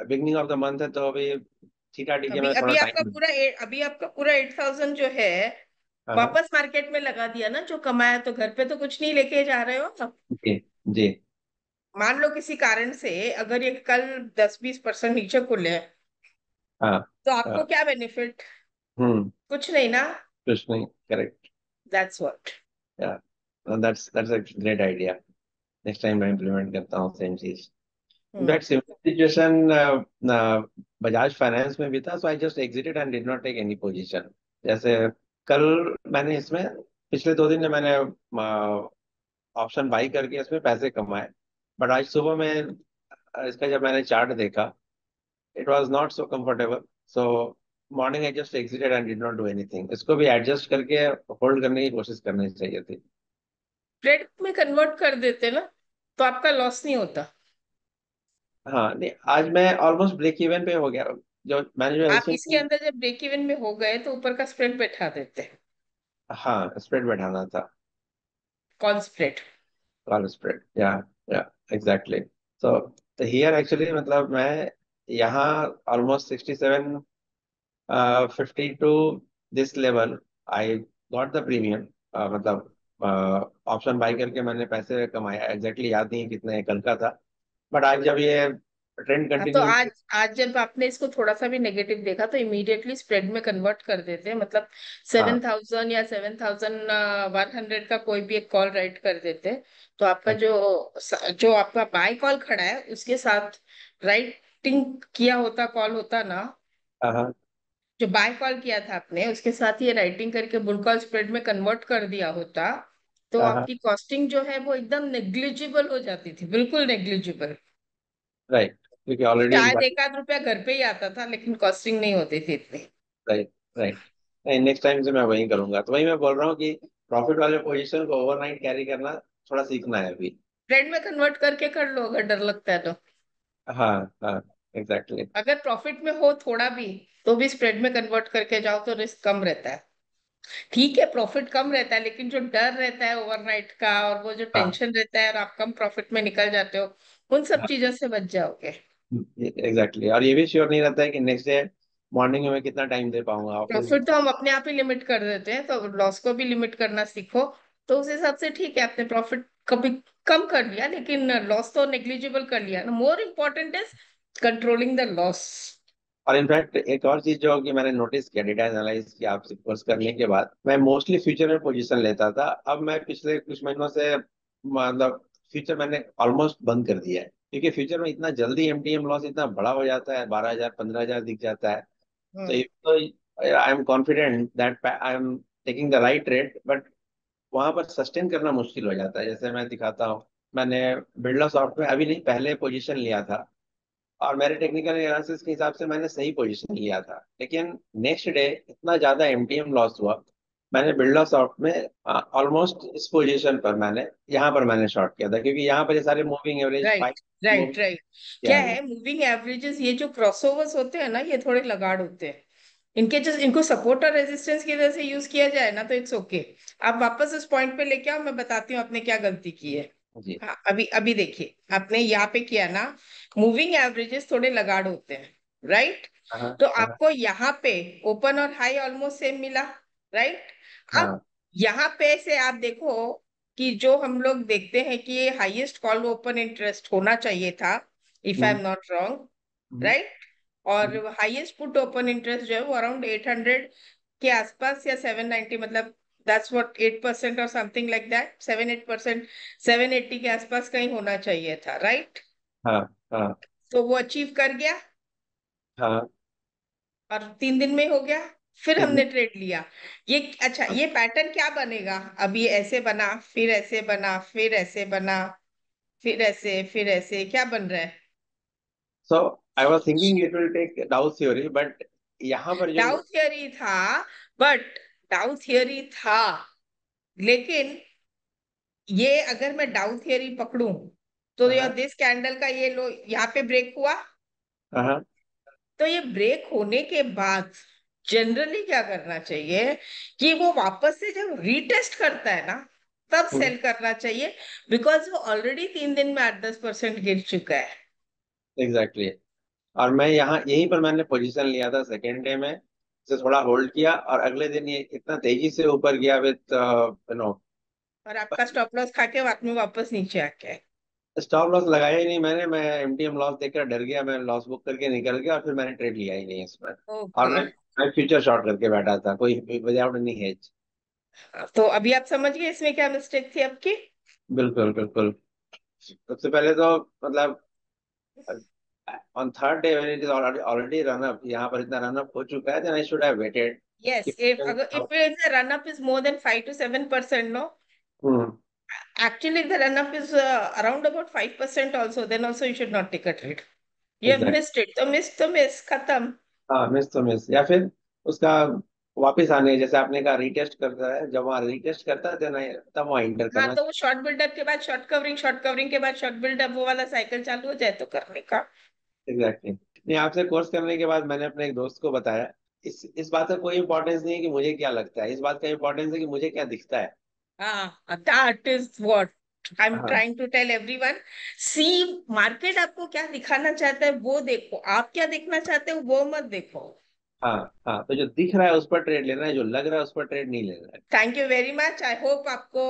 beginning of the month है तो अभी अभी आपका पूरा 8000 जो है वापस मार्केट में लगा दिया ना जो कमाया। तो घर पे तो कुछ नहीं लेके जा रहे हो सब जी। मान लो किसी कारण से अगर ये कल 10-20% नीचे खुले तो आपको क्या बेनिफिट, कुछ नहीं ना, कुछ नहीं। करेक्ट दैट्स व्हाट या that's a great idea. Next time मैं इंप्लीमेंट करता हूँ सेम चीज। That similar situation Bajaj finance में भी था, so I just exited and did not take any position. जैसे कल मैंने इसमें पिछले 2 दिन मैंने ऑप्शन बाई करके इसमें पैसे कमाए, बट आज सुबह में इसका जब मैंने चार्ट देखा it was not so comfortable, so morning I just exited and did not do anything. इसको भी एडजस्ट करके होल्ड करने की कोशिश करनी चाहिए थी। ब्रेड में कन्वर्ट कर देते ना तो आपका लॉस नहीं होता। हाँ नहीं, आज मैं ऑलमोस्ट ब्रेक इवन पे हो गया हूँ। जो मैनेजमेंट आप इसके अंदर जब ब्रेक इवन में हो गए तो ऊपर का स्प्रेड बैठा देते हैं। हाँ स्प्रेड बैठाना था, call spread, call spread. Yeah exactly. So here actually मतलब मैं यहाँ almost 67.50 to this level I got the premium. मतलब ऑप्शन बाई करके मैंने पैसे कमाया। एग्जैक्टली याद नहीं कितने कल का था, बट आज जब ये ट्रेंड कंटिन्यू, तो आज जब आपने इसको थोड़ा सा भी नेगेटिव देखा तो इमीडिएटली स्प्रेड में कन्वर्ट कर देते हैं। मतलब 7,000 या 7,100 का कोई भी एक कॉल राइट कर देते हैं, तो आपका जो आपका बाय कॉल खड़ा है उसके साथ राइटिंग किया होता कॉल होता ना, जो बाय कॉल किया था आपने उसके साथ ये राइटिंग करके बुल कॉल स्प्रेड में कन्वर्ट कर दिया होता तो आपकी कॉस्टिंग जो है वो एकदम नेग्लिजिबल हो जाती थी, बिल्कुल नेग्लिजिबल। राइट, क्योंकि ऑलरेडी शायद एक आध रुपया घर पे ही आता था लेकिन कॉस्टिंग नहीं होती थी इतनी। राइट राइट, नेक्स्ट टाइम से मैं वही करूंगा। तो वही मैं बोल रहा हूँ कि प्रॉफिट वाले पोजीशन को ओवरनाइट कैरी करना थोड़ा सीखना है अभी। ट्रेड में कन्वर्ट करके कर लो अगर डर लगता है तो। हाँ हाँ एग्जैक्टली exactly. अगर प्रॉफिट में हो थोड़ा भी तो भी स्प्रेड में कन्वर्ट करके जाओ तो रिस्क कम रहता है। ठीक है प्रॉफिट कम रहता है लेकिन जो डर रहता है ओवरनाइट का और वो जो टेंशन रहता है और आप कम प्रॉफिट में निकल जाते हो, उन सब चीजों से बच जाओगे। एग्जैक्टली। और ये भी श्योर नहीं रहता है कि नेक्स्ट डे मॉर्निंग में कितना टाइम दे पाऊंगा। प्रॉफिट तो हम अपने आप ही लिमिट कर देते हैं, तो लॉस को भी लिमिट करना सीखो। तो उस हिसाब से ठीक है आपने प्रॉफिट कभी कम कर लिया लेकिन लॉस तो नेग्लिजिबल कर लिया। More important is controlling the loss. और इनफैक्ट एक और चीज जो कि मैंने नोटिस किया डेटा एनालाइज किया आपसे कोर्स करने के बाद, मैं मोस्टली फ्यूचर में पोजीशन लेता था। अब मैं पिछले कुछ महीनों से मतलब फ्यूचर मैंने ऑलमोस्ट बंद कर दिया है, क्योंकि फ्यूचर में इतना जल्दी एमटीएम लॉस इतना बड़ा हो जाता है, 12,000 15,000 दिख जाता है। तो I am confident that I am taking the right rate, but वहां पर सस्टेन करना मुश्किल हो जाता है। जैसे मैं दिखाता हूँ, मैंने बिल्डर सॉफ्ट में अभी नहीं पहले पोजिशन लिया था और मेरे टेक्निकल एनालिसिस के हिसाब से मैंने सही पोजीशन लिया था, लेकिन नेक्स्ट डे इतना ज्यादा एमटीएम लॉस हुआ। मैंने बिल्डर सॉफ्ट में ऑलमोस्ट इस पोजीशन पर यहाँ पर मैंने शॉर्ट किया था, क्योंकि यहाँ पर ये सारे मूविंग एवरेज। राइट राइट, क्या है मूविंग एवरेजेस, ये जो क्रॉसओवर्स होते हैं ना ये थोड़े लगाड़ होते हैं। इनके जो इनको सपोर्ट और रेजिस्टेंस की वजह से यूज किया जाए ना तो इट्स ओके। आप वापस उस पॉइंट पे लेके आओ, मैं बताती हूँ आपने क्या गलती की है। हाँ, अभी देखिए आपने यहाँ पे किया ना, मूविंग एवरेजेस थोड़े लगाड़ होते हैं राइट। तो आपको यहाँ पे ओपन और हाई ऑलमोस्ट सेम मिला राइट। अब यहाँ पे से आप देखो कि जो हम लोग देखते हैं कि ये हाईएस्ट कॉल ओपन इंटरेस्ट होना चाहिए था if I am not wrong right, और हाईएस्ट पुट ओपन इंटरेस्ट जो है वो अराउंड 800 के आसपास या 790, मतलब That's what 8% और something like that, 7-8%, 780 के आसपास कहीं होना चाहिए था राइट। हाँ तो वो अचीव कर गया। हाँ और 3 दिन में हो गया। फिर हमने ट्रेड लिया ये। अच्छा ये पैटर्न क्या बनेगा, अभी ऐसे बना फिर ऐसे बना फिर ऐसे बना फिर ऐसे क्या बन रहा है। So I was thinking it will take Dow theory, but यहाँ पर Dow theory था, but डाउ थियरी था, लेकिन ये अगर मैं डाउ थियरी पकड़ू तो दिस कैंडल का ये लो यहाँ पे ब्रेक हुआ। तो ये ब्रेक होने के बाद जनरली क्या करना चाहिए कि वो वापस से जब रीटेस्ट करता है ना तब सेल करना चाहिए, बिकॉज वो ऑलरेडी 3 दिन में 8-10% गिर चुका है। एग्जैक्टली और मैं यहाँ यहीं पर मैंने पोजीशन लिया था सेकेंड डे में, से थोड़ा होल्ड किया और अगले दिन ये इतना तेजी से ऊपर गया विद और आपका स्टॉप लॉस खा के बाद में वापस नीचे आ गया। स्टॉप लॉस लगाया ही नहीं मैंने, मैं एमटीएम लॉस देखकर डर गया, मैं लॉस बुक करके निकल गया और फिर मैंने ट्रेड लिया ही नहीं इसमें। और मैं फ्यूचर शॉर्ट करके बैठा था, कोई विदाउट एनी हेज। तो अभी आप समझ गए इसमें क्या मिस्टेक थी आपकी। बिल्कुल बिल्कुल। सबसे पहले तो मतलब on third day when it is already run up, यहाँ पर इतना run up हो चुका है, then I should have waited. Yes, if the run up is more than 5-7%, no. Actually, the run up is around about 5% also. Then also you should not take a trade. You have missed it. तो miss, खत्म. हाँ, miss तो miss. या फिर उसका वापस आने, जैसे आपने कहा रीटेस्ट करता है, जब वहाँ रीटेस्ट करता है तब वहाँ इंटर करना। हाँ, तो वो शॉर्ट बिल्डअप के बाद शॉर्ट कवरिंग, शॉर्ट कवरिंग के बाद शॉर्ट बिल्डअप, वो वाला साइकिल चालू हो जाए तो करने का। एग्जैक्टली नहीं, आपसे कोर्स करने के बाद मैंने अपने एक दोस्त को बताया, इस बात का कोई इम्पोर्टेंस नहीं है कि मुझे क्या लगता है, इस बात का इम्पोर्टेंस है कि मुझे क्या दिखता है। That is what I am trying to tell everyone. See, market आपको क्या दिखाना चाहता है वो देखो, आप क्या देखना चाहते हो वो मत देखो। हाँ, तो जो दिख रहा है उस पर ट्रेड लेना है, जो लग रहा है उस पर ट्रेड नहीं लेना है। Thank you very much. I hope आपको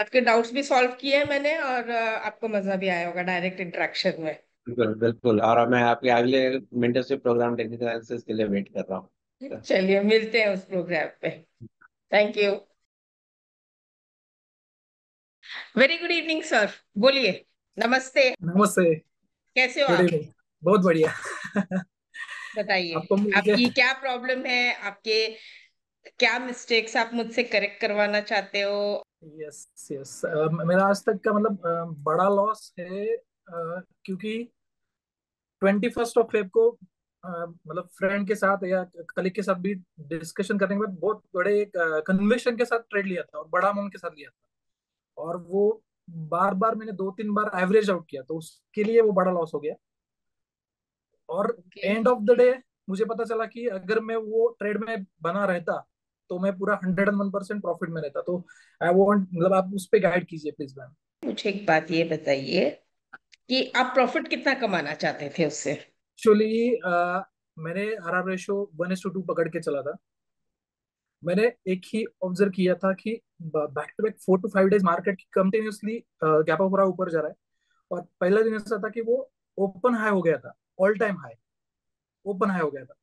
आपके डाउट्स भी सॉल्व किए हैं मैंने, और आपको मजा भी आया होगा डायरेक्ट इंटरेक्शन में। बिल्कुल बिल्कुल, और मैं आपके अगले मेंटरशिप प्रोग्राम टेक्निकल एनालिसिस के लिए वेट कर रहा हूँ। चलिए मिलते हैं उस प्रोग्राम पे। Thank you. Very good evening sir, बोलिए। नमस्ते। नमस्ते, कैसे हो आप? बहुत बढ़िया। बताइए आपकी क्या प्रॉब्लम है, आपके क्या मिस्टेक्स आप मुझसे करेक्ट करवाना चाहते हो? यस, मेरा आज तक का मतलब बड़ा लॉस है, क्योंकि 21 फेब को मतलब फ्रेंड के साथ या कलीग के साथ भी डिस्कशन करने के बाद बहुत बड़े एक कन्विक्शन के साथ ट्रेड लिया था और बड़ा अमाउंट के साथ लिया था, और वो बार बार मैंने 2-3 बार एवरेज आउट किया, तो उसके लिए वो बड़ा लॉस हो गया। और एंड ऑफ द डे मुझे पता चला कि अगर मैं वो ट्रेड में बना रहता तो मैं पूरा 101% प्रॉफिट में रहता। तो आई वांट, मतलब आप उस पे गाइड कीजिए प्लीज मैम। मुझे एक बात ये बताइए कि आप प्रॉफिट कितना कमाना चाहते थे उससे? एक्चुअली मैंने आरआर रेशो 1:2 पकड़ के चला था। मैंने एक ही ऑब्जर्व किया था कि back to back 4 to 5 days market continuously gap up हो रहा, ऊपर जा रहा है, और पहला दिन ऐसा था कि वो ओपन हाई हो गया था, all time high open high हो गया था।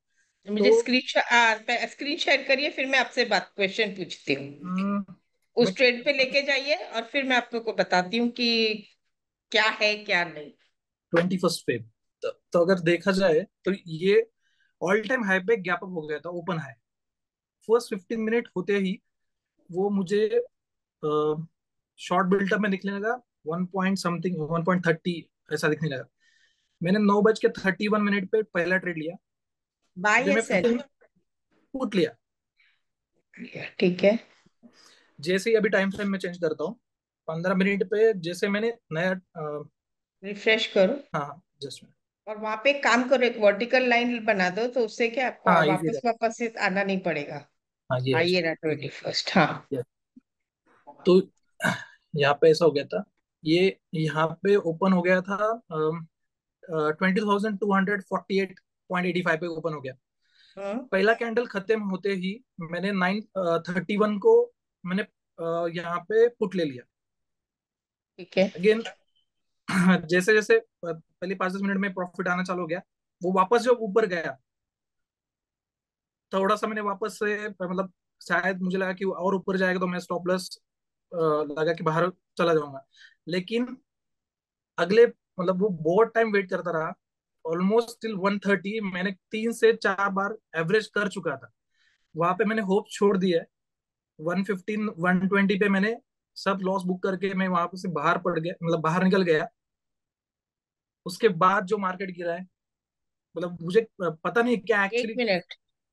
मुझे स्क्रीन शेयर करिए, फिर मैं आपसे बात क्वेश्चन पूछती हूँ। उस ट्रेड पे लेके जाइए और फिर मैं आपको बताती हूँ कि क्या है क्या नहीं। 21 फेब, तो अगर देखा जाए तो ये ऑल टाइम हाई पे गैप अप हो गया था, ओपन हाई। फर्स्ट 15 मिनट होते ही वो मुझे शॉर्ट बिल्टअप में दिखने लगा, 1.30 ऐसा दिखने लगा। मैंने 9:31 पे पहला ट्रेड लिया, बाय सेल पुट लिया। ठीक है, जैसे ही अभी टाइम फ्रेम में चेंज करता हूँ, 15 मिनट पे जैसे मैंने नया रिफ्रेश करो। हाँ, जस्ट और वहाँ पे काम करो, एक वर्टिकल लाइन बना दो, तो उससे क्या आपको वापस आना नहीं पड़ेगा। ये रहा 21st। हाँ, तो यहाँ पे ऐसा हो गया था, ये यहाँ पे ओपन हो गया था 20,248.85 पे ओपन हो गया। पहला कैंडल खत्म होते ही मैंने 9:31 को मैंने यहाँ पे पुट ले लिया। ठीक है, अगेन जैसे जैसे पहले 5-10 मिनट में प्रॉफिट आना चालू हो गया, वो वापस जब ऊपर गया थोड़ा सा, मैंने वापस से मतलब शायद मुझे लगा कि और ऊपर जाएगा तो मैं स्टॉप लॉस लगा कि बाहर चला जाऊंगा, लेकिन अगले मतलब वो बहुत टाइम वेट करता रहा, ऑलमोस्ट टिल 1:30। मैंने 3 से 4 बार एवरेज कर चुका था, वहां पे मैंने होप छोड़ दिया है। 115 120 पे मैंने सब लॉस बुक करके मैं वहां से बाहर पड़ गया, मतलब बाहर निकल गया। उसके बाद जो मार्केट गिरा है, मतलब मुझे पता नहीं क्या एक्चुअली।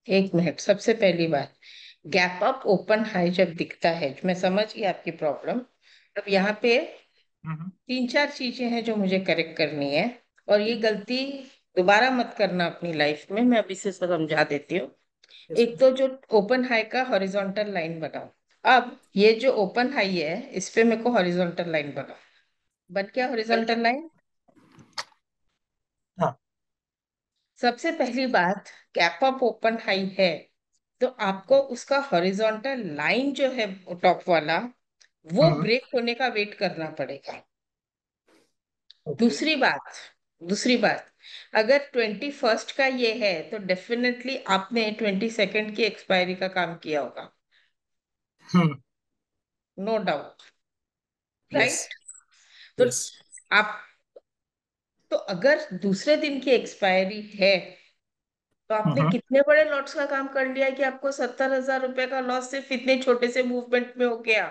एक मिनट, सबसे पहली बात, गैप अप ओपन हाई जब दिखता है, मैं समझ गई आपकी प्रॉब्लम। अब यहाँ पे 3-4 चीजें हैं जो मुझे करेक्ट करनी है, और ये गलती दोबारा मत करना अपनी लाइफ में। मैं अभी से समझा देती हूँ। एक तो जो ओपन हाई का हॉरिजॉन्टल लाइन बनाओ। अब ये जो ओपन हाई है, इस पे मेरे को हॉरिजॉन्टल लाइन बनाओ। बन क्या हॉरिजॉन्टल लाइन? हाँ। सबसे पहली बात, गैप अप ओपन हाई है तो आपको उसका हॉरिजॉन्टल लाइन जो है टॉप वाला, वो ब्रेक होने का वेट करना पड़ेगा। दूसरी बात, अगर 21st का ये है तो डेफिनेटली आपने 22nd की एक्सपायरी का काम किया होगा, नो डाउट, राइट? तो आप तो अगर दूसरे दिन की एक्सपायरी है तो आपने कितने बड़े लॉट्स का काम कर लिया कि आपको 70,000 रुपए का लॉस सिर्फ इतने छोटे से मूवमेंट में हो गया।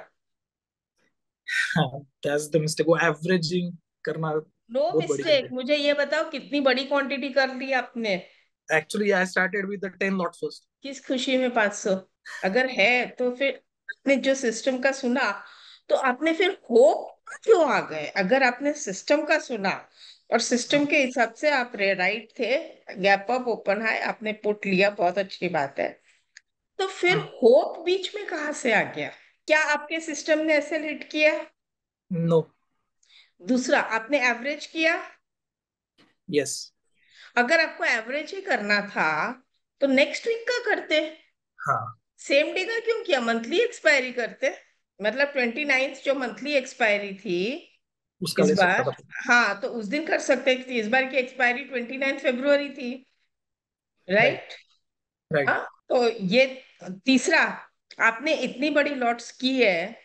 वो एवरेजिंग करना, नो मिस्टेक। मुझे ये बताओ कितनी बड़ी क्वांटिटी कर ली आपने? Actually I started with 10 lots first. किस खुशी में 500 अगर है तो फिर आपने जो सिस्टम का सुना तो आपने फिर होप क्यों आ गए? अगर आपने सिस्टम का सुना और सिस्टम के हिसाब से आप राइट थे, गैप अप ओपन हाई आपने पुट लिया, बहुत अच्छी बात है, तो फिर होप बीच में कहाँ से आ गया? क्या आपके सिस्टम ने ऐसे हिट किया? नो। दूसरा, आपने एवरेज किया? यस। अगर आपको एवरेज ही करना था तो नेक्स्ट वीक का करते। हाँ। सेम डे का क्यों किया? मंथली एक्सपायरी करते, मतलब 29th जो मंथली एक्सपायरी थी उसका इस बार, हाँ, तो उस दिन कर सकते थे। इस बार की एक्सपायरी 29 फरवरी थी, राइट? हाँ, तो ये तीसरा, आपने इतनी बड़ी लॉट्स की है,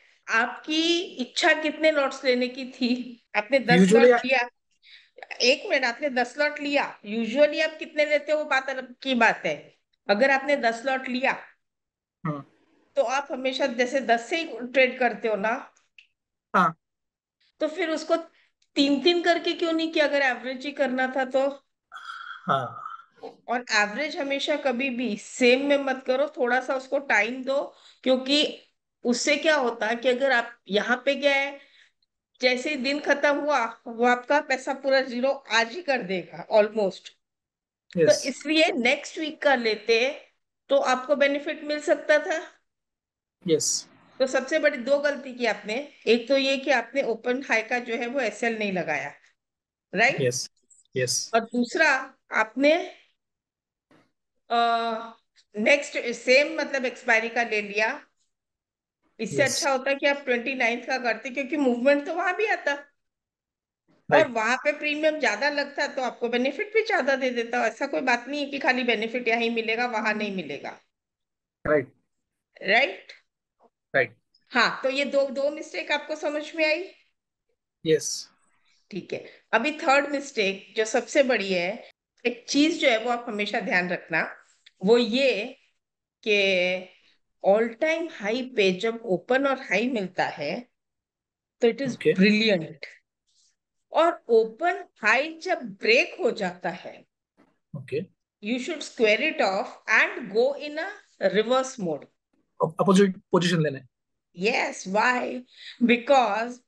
आपकी इच्छा कितने लॉट्स लेने की थी? आपने 10 लॉट लिया। एक मिनट, आपने 10 लॉट लिया, यूजुअली आप कितने लेते हो बात अलग की बात है। अगर आपने 10 लॉट लिया तो आप हमेशा जैसे 10 से ही ट्रेड करते हो ना, हाँ, तो फिर उसको 3-3 करके क्यों नहीं किया अगर एवरेज ही करना था तो? हाँ। और एवरेज हमेशा कभी भी सेम में मत करो, थोड़ा सा उसको टाइम दो, क्योंकि उससे क्या होता है कि अगर आप यहाँ पे गए, जैसे ही दिन खत्म हुआ वो आपका पैसा पूरा जीरो आज ही कर देगा ऑलमोस्ट। yes. तो इसलिए नेक्स्ट वीक का लेते तो आपको बेनिफिट मिल सकता था। yes. तो सबसे बड़ी दो गलती की आपने, एक तो ये कि आपने ओपन हाई का जो है वो एसएल नहीं लगाया, राइट? Yes, yes. और दूसरा, आपने नेक्स्ट सेम मतलब एक्सपायरी का ले लिया। इससे yes. अच्छा होता कि आप 29th का करते, क्योंकि मूवमेंट तो वहां भी आता और वहां पे प्रीमियम ज्यादा लगता तो आपको बेनिफिट भी ज्यादा दे देता। ऐसा कोई बात नहीं है कि खाली बेनिफिट यहाँ मिलेगा वहां नहीं मिलेगा, राइट? Right, right. हाँ, तो ये दो मिस्टेक आपको समझ में आई? यस। ठीक है, अभी थर्ड मिस्टेक जो सबसे बड़ी है, एक चीज जो है वो आप हमेशा ध्यान रखना, वो ये कि ऑल टाइम हाई पे जब ओपन और हाई मिलता है तो इट इज ब्रिलियंट, और ओपन हाई जब ब्रेक हो जाता है, okay, you should square it off and go in a reverse mode, opposite position लेने। Yes, why? Because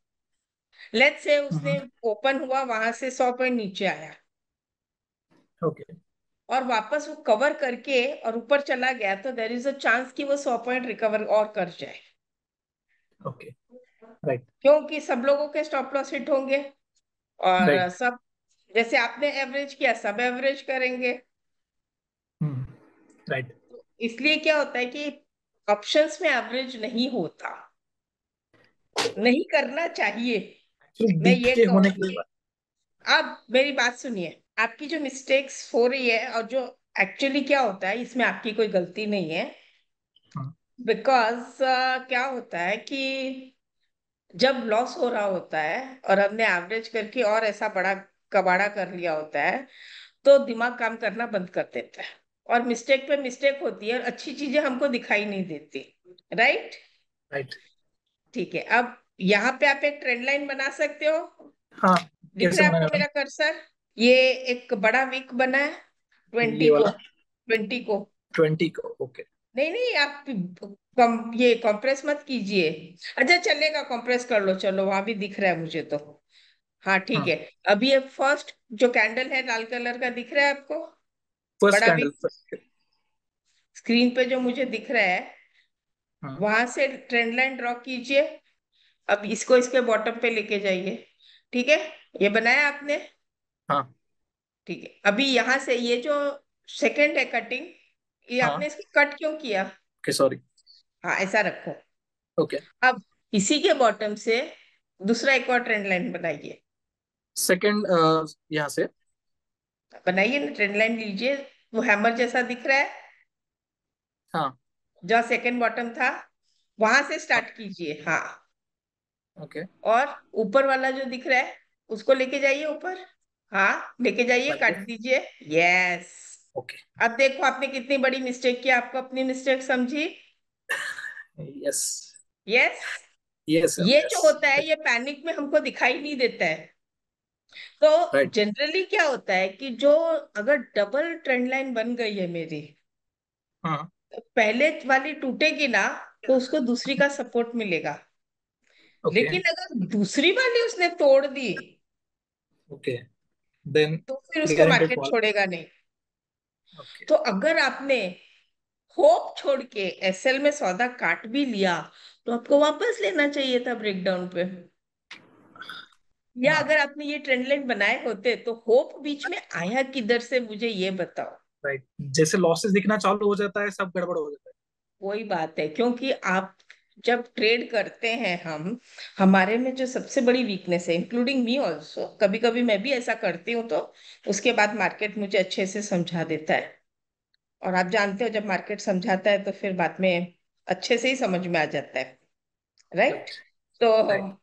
let's say उसने ओपन हुआ, वहां से 100 पॉइंट नीचे आया, ओके, और वापस वो कवर करके और ऊपर चला गया, तो देयर इज अ चांस कि वो 100 पॉइंट रिकवर और कर जाए, ओके, राइट? क्योंकि सब लोगों के स्टॉप लॉस हिट होंगे और right. सब, जैसे आपने एवरेज किया सब एवरेज करेंगे, राइट? तो इसलिए क्या होता है कि ऑप्शंस में एवरेज नहीं होता, नहीं करना चाहिए। मैं ये कहूँगी कि अब मेरी बात सुनिए, आपकी जो मिस्टेक्स हो रही है और जो एक्चुअली क्या होता है, इसमें आपकी कोई गलती नहीं है, बिकॉज क्या होता है कि जब लॉस हो रहा होता है और हमने एवरेज करके और ऐसा बड़ा कबाड़ा कर लिया होता है तो दिमाग काम करना बंद कर देता है और मिस्टेक पे मिस्टेक होती है और अच्छी चीजें हमको दिखाई नहीं देती, राइट? राइट, ठीक है। अब यहाँ पे आप एक ट्रेंड लाइन बना सकते हो। हाँ, दिख रहा है आपको मेरा कर्सर? ये एक बड़ा वीक बना है 20 को, ओके। नहीं, आप ये कंप्रेस मत कीजिए। अच्छा, चलेगा, कंप्रेस कर लो, चलो, वहां भी दिख रहा है मुझे तो। हाँ, ठीक है। अभी ये फर्स्ट जो कैंडल है लाल कलर का दिख रहा है आपको? बड़ा कैंडल स्क्रीन पे जो मुझे दिख रहा है, हाँ, वहां से ट्रेंड लाइन ड्रॉ कीजिए। अब इसको इसके बॉटम पे लेके जाइए, ठीक है? ये बनाया आपने? हाँ, ठीक है। अभी यहाँ से ये जो सेकंड है कटिंग, ये हाँ, आपने इसको कट क्यों किया? Okay, sorry. हाँ, ऐसा रखो, ओके। अब इसी के बॉटम से दूसरा एक और ट्रेंड लाइन बनाइए, सेकंड यहाँ से बनाइए ना, ट्रेंड लाइन लीजिए, वो हैमर जैसा दिख रहा है, हाँ, जो सेकंड बॉटम था वहां से स्टार्ट कीजिए, हाँ, ओके, और ऊपर वाला जो दिख रहा है उसको लेके जाइए ऊपर, हाँ, लेके जाइए, काट दीजिए, यस, ओके। अब देखो आपने कितनी बड़ी मिस्टेक की, आपको अपनी मिस्टेक समझी? Yes, yes, yes. ये जो होता है ये पैनिक में हमको दिखाई नहीं देता है। तो जनरली क्या होता है कि जो अगर डबल ट्रेंड लाइन बन गई है मेरी, हाँ, पहले वाली टूटेगी ना तो उसको दूसरी का सपोर्ट मिलेगा। लेकिन अगर दूसरी वाली उसने तोड़ दी देन तो फिर उसको मार्केट छोड़ेगा नहीं। तो अगर आपने होप छोड़ के एसएल में सौदा काट भी लिया तो आपको वापस लेना चाहिए था ब्रेकडाउन पे। या अगर आपने ये ट्रेंड लाइन बनाए होते तो होप बीच में आया किधर से मुझे ये बताओ। राइट, जैसे लॉसेस दिखना चालू हो जाता है सब गड़बड़ हो जाता है। वही बात है, क्योंकि आप जब ट्रेड करते हैं हमारे में जो सबसे बड़ी वीकनेस है, इंक्लूडिंग मी ऑल्सो, कभी कभी मैं भी ऐसा करती हूँ तो उसके बाद मार्केट मुझे अच्छे से समझा देता है। और आप जानते हो जब मार्केट समझाता है तो फिर बाद में अच्छे से ही समझ में आ जाता है। राइट, तो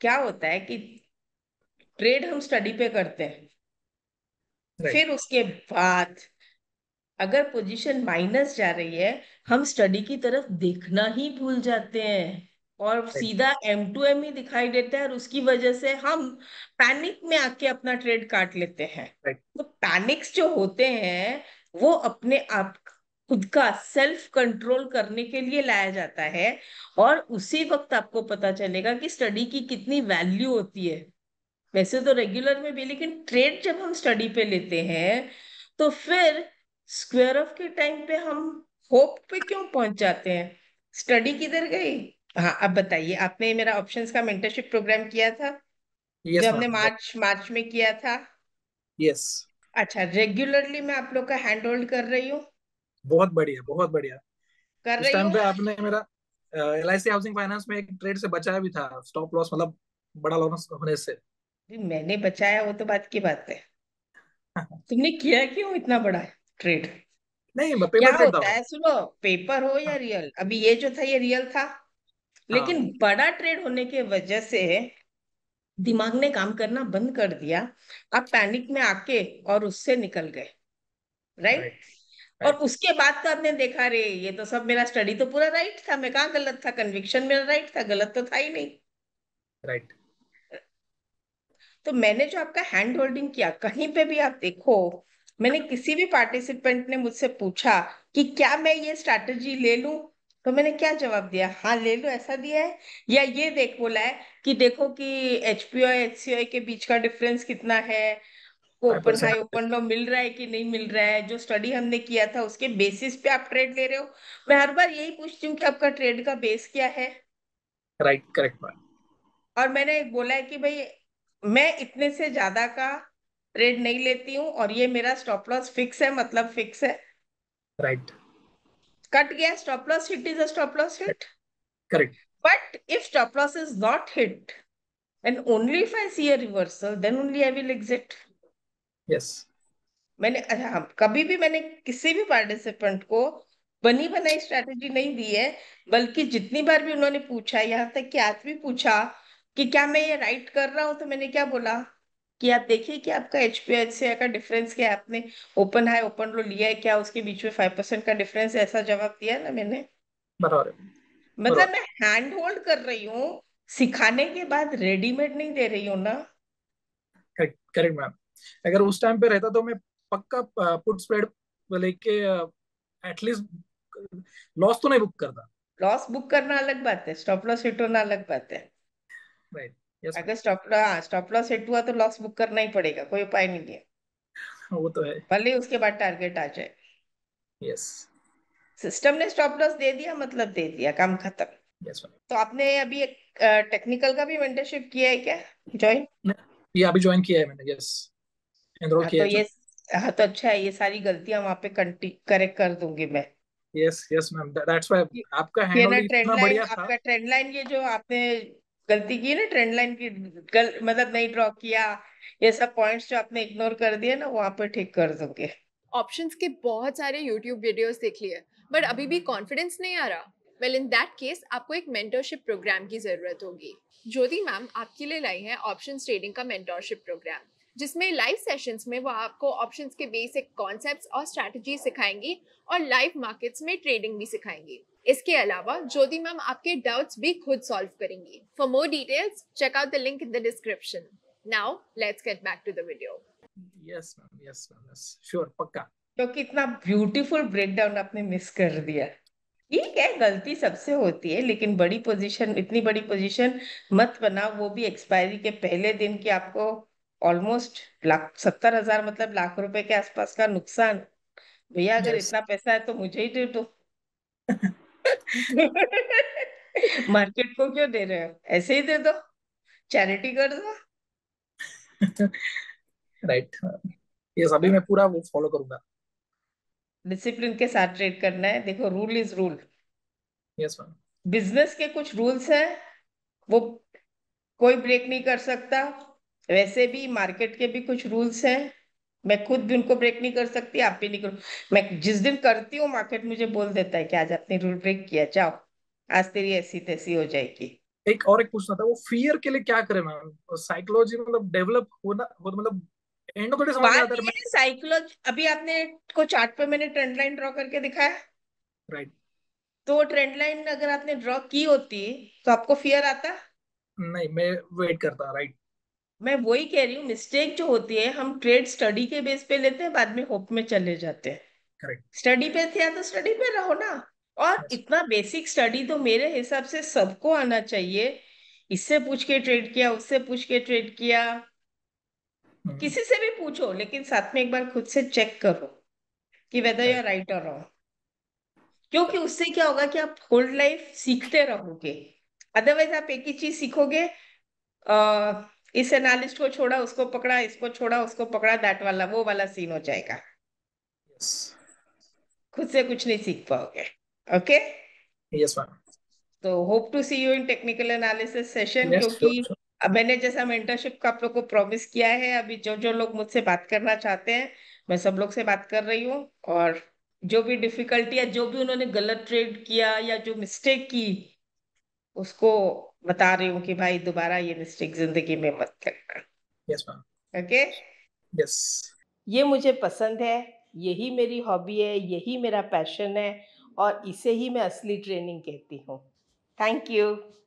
क्या होता है कि ट्रेड हम स्टडी पे करते हैं, फिर उसके बाद अगर पोजीशन माइनस जा रही है हम स्टडी की तरफ देखना ही भूल जाते हैं और सीधा M2M ही दिखाई देता है और उसकी वजह से हम पैनिक में आके अपना ट्रेड काट लेते हैं। तो पैनिक्स जो होते हैं वो अपने आप खुद का सेल्फ कंट्रोल करने के लिए लाया जाता है और उसी वक्त आपको पता चलेगा कि स्टडी की कितनी वैल्यू होती है। वैसे तो रेगुलर में भी, लेकिन ट्रेड जब हम स्टडी पे लेते हैं तो फिर स्क्वायर ऑफ के टाइम पे हम होप पे क्यों पहुंच जाते हैं, स्टडी किधर गई। हाँ, अब बताइए, आपने मेरा ऑप्शंस का मेंटरशिप प्रोग्राम किया था जो हमने मार्च में किया था। यस, अच्छा, रेगुलरली मैं आप लोग का हैंड होल्ड कर रही हूँ। बहुत बढ़िया, बहुत बढ़िया कर रही हूँ। आपने मेरा LIC हाउसिंग फाइनेंस में एक ट्रेड से बचाया भी था, स्टॉप लॉस मतलब बड़ा लॉस होने से। मैंने बचाया वो तो बात की बात है, तुमने किया क्यों इतना बड़ा ट्रेड? नहीं, क्या होता है सुनो, पेपर हो या रियल, अभी ये जो था ये रियल था, लेकिन बड़ा ट्रेड होने के वजह से दिमाग ने काम करना बंद कर दिया। आप पैनिक में आके और उससे निकल गए। राइट, और उसके बाद तो आपने देखा रे ये तो सब मेरा स्टडी तो पूरा राइट था, मैं कहाँ गलत था, कन्विक्शन मेरा राइट था, गलत तो था ही नहीं। राइट, तो मैंने जो आपका हैंड होल्डिंग किया, कहीं पे भी आप देखो मैंने किसी भी पार्टिसिपेंट ने मुझसे पूछा कि क्या मैं ये स्ट्रैटेजी ले लूं, तो मैंने क्या जवाब दिया, हाँ ले लो ऐसा दिया है, या ये देख बोला है कि देखो कि HPO HCO के बीच का डिफरेंस कितना है, ओपन हाई ओपन लो मिल रहा है कि नहीं मिल रहा है, जो स्टडी हमने किया था उसके बेसिस पे आप ट्रेड ले रहे हो। मैं हर बार यही पूछती हूँ कि आपका ट्रेड का बेस क्या है। Right, correct. और मैंने बोला है कि भाई मैं इतने से ज्यादा का ट्रेड नहीं लेती हूँ और ये मेरा स्टॉप लॉस फिक्स है, मतलब फिक्स है। राइट, कट गया, stop loss hit is a stop loss hit. Correct, but if stop loss is not hit and only if I see a reversal then only I will exit. Yes, मैंने कभी भी मैंने किसी भी participant को बनी बनाई स्ट्रेटेजी नहीं दी है, बल्कि जितनी बार भी उन्होंने पूछा, यहाँ तक कि आज भी पूछा कि क्या मैं ये राइट कर रहा हूँ, तो मैंने क्या बोला कि आप देखिए कि आपका HPO HCO का डिफरेंस क्या है, आपने ओपन हाई ओपन लो लिया है क्या, उसके बीच में 5% का डिफरेंस, ऐसा जवाब दिया ना मैंने। बराबर, मतलब मैं हैंड होल्ड कर रही हूँ, सिखाने के बाद रेडीमेड नहीं दे रही हूँ ना। करेक्ट मैम, अगर उस टाइम पे रहता तो मैं पक्का पुट स्प्रेड लेके एटलीस्ट लॉस तो नहीं बुक करता। लॉस बुक करना अलग बात है, स्टॉप लॉस हिट होना अलग बात है। Right. Yes, अगर स्टॉप लॉस हिट हुआ तो लॉस बुक करना ही पड़ेगा, कोई उपाय नहीं है। वो तो है, भले उसके बाद टारगेट आ जाए। Yes. सिस्टम ने स्टॉप लॉस दे दिया मतलब दे दिया, काम खत्म। Yes, तो आपने अभी एक टेक्निकल का भी मेंटरशिप किया है क्या? ज्वाइन, ये अभी ज्वाइन किया है मैंने। यस, एनरोल किया है। तो ये हाँ, तो अच्छा है, ये सारी गलतियां वहाँ पे करेक्ट कर दूंगी मैं। Yes yes ma'am, that's why आपका हैंडल इतना बढ़िया था। आपका ट्रेंड लाइन ये जो आपने गलती की ना, ट्रेंड लाइन की मतलब नहीं ड्रॉ किया, ये सब पॉइंट्स जो आपने इग्नोर कर दिए ना वहाँ पर ठीक कर दोगे। ऑप्शंस के बहुत सारे YouTube वीडियोस देख लिए बट अभी भी कॉन्फिडेंस नहीं आ रहा, वेल इन दैट केस आपको एक मेंटरशिप प्रोग्राम की जरूरत होगी। ज्योति मैम आपके लिए लाई है ऑप्शन ट्रेडिंग का मेंटरशिप प्रोग्राम, जिसमें लाइव सेशंस में वो आपको ऑप्शंस के बेसिक कॉन्सेप्ट्स और स्ट्रैटेजी सिखाएंगी और लाइव मार्केट्स में ट्रेडिंग भी सिखाएंगी। इसके अलावा ज्योति मैम आपके डाउट्स भी खुद सॉल्व करेंगी। For more details check out the link in the description. Now let's get back to the video. Yes ma'am, yes ma'am, sure, पक्का। क्योंकि इतना ब्यूटीफुल ब्रेकडाउन आपने मिस कर दिया। ठीक है, गलती सबसे होती है, लेकिन बड़ी पोजीशन, इतनी बड़ी पोजीशन मत बनाओ, वो भी एक्सपायरी के पहले दिन की आपको ऑलमोस्ट 70,000 मतलब लाख रुपए के आसपास का नुकसान। भैया अगर इतना पैसा है तो मुझे ही दे दो, मार्केट को क्यों दे रहे हो, ऐसे ही दे दो, चैरिटी कर दो। राइट, ये सभी मैं पूरा वो फॉलो करूंगा। डिसिप्लिन के साथ ट्रेड करना है। देखो rule is rule. Yes ma'am. Business के कुछ रूल्स हैं, वो कोई ब्रेक नहीं कर सकता। वैसे भी मार्केट के भी कुछ रूल्स हैं, मैं खुद भी उनको ब्रेक नहीं कर सकती, आप भी नहीं करो। मैं जिस दिन करती हूँ मार्केट मुझे बोल देता है कि आज आपने रूल ब्रेक किया, जाओ आज तेरी ऐसी तैसी हो जाएगी। एक पूछना था, वो फियर के लिए क्या करें मैम? साइकोलॉजी मतलब डेवलप होना, मतलब end of the day psychology. अभी आपने को चार्ट पे मैंने ट्रेंड लाइन ड्रॉ करके दिखाया, राइट? तो ट्रेंड लाइन अगर आपने ड्रॉ की होती तो आपको फियर आता नहीं, मैं वेट करता, राइट? मैं वही कह रही हूँ, मिस्टेक जो होती है हम ट्रेड स्टडी के बेस पे लेते हैं, बाद में होप में चले जाते हैं। करेक्ट, स्टडी पे थे तो स्टडी पे रहो ना। और yes, इतना बेसिक स्टडी तो मेरे हिसाब से सबको आना चाहिए। इससे पूछ के ट्रेड किया, उससे पूछ के ट्रेड किया, किसी से भी पूछो, लेकिन साथ में एक बार खुद से चेक करो कि वेदर यू आर राइट और रॉन्ग। क्योंकि उससे क्या होगा कि आप होल लाइफ सीखते रहोगे। अदरवाइज आप एक ही चीज सीखोगे, इस एनालिस्ट को छोड़ा, उसको पकड़ा, इसको छोड़ा, उसको पकड़ा, दैट वाला वो वाला सीन हो जाएगा। yes, खुद से कुछ नहीं सीख पाओगे। Okay, yes ma'am. तो hope to see you in technical analysis session. क्योंकि मैंने जैसा मेंटरशिप का आप लोग को प्रॉमिस किया है, अभी जो जो लोग मुझसे बात करना चाहते हैं मैं सब लोग से बात कर रही हूँ, और जो भी डिफिकल्टी या जो भी उन्होंने गलत ट्रेड किया या जो मिस्टेक की उसको बता रही हूँ कि भाई दोबारा ये मिस्टेक जिंदगी में मत करना। Yes ma'am. Okay, yes. ये मुझे पसंद है, यही मेरी हॉबी है, यही मेरा पैशन है, और इसे ही मैं असली ट्रेनिंग कहती हूँ। Thank you.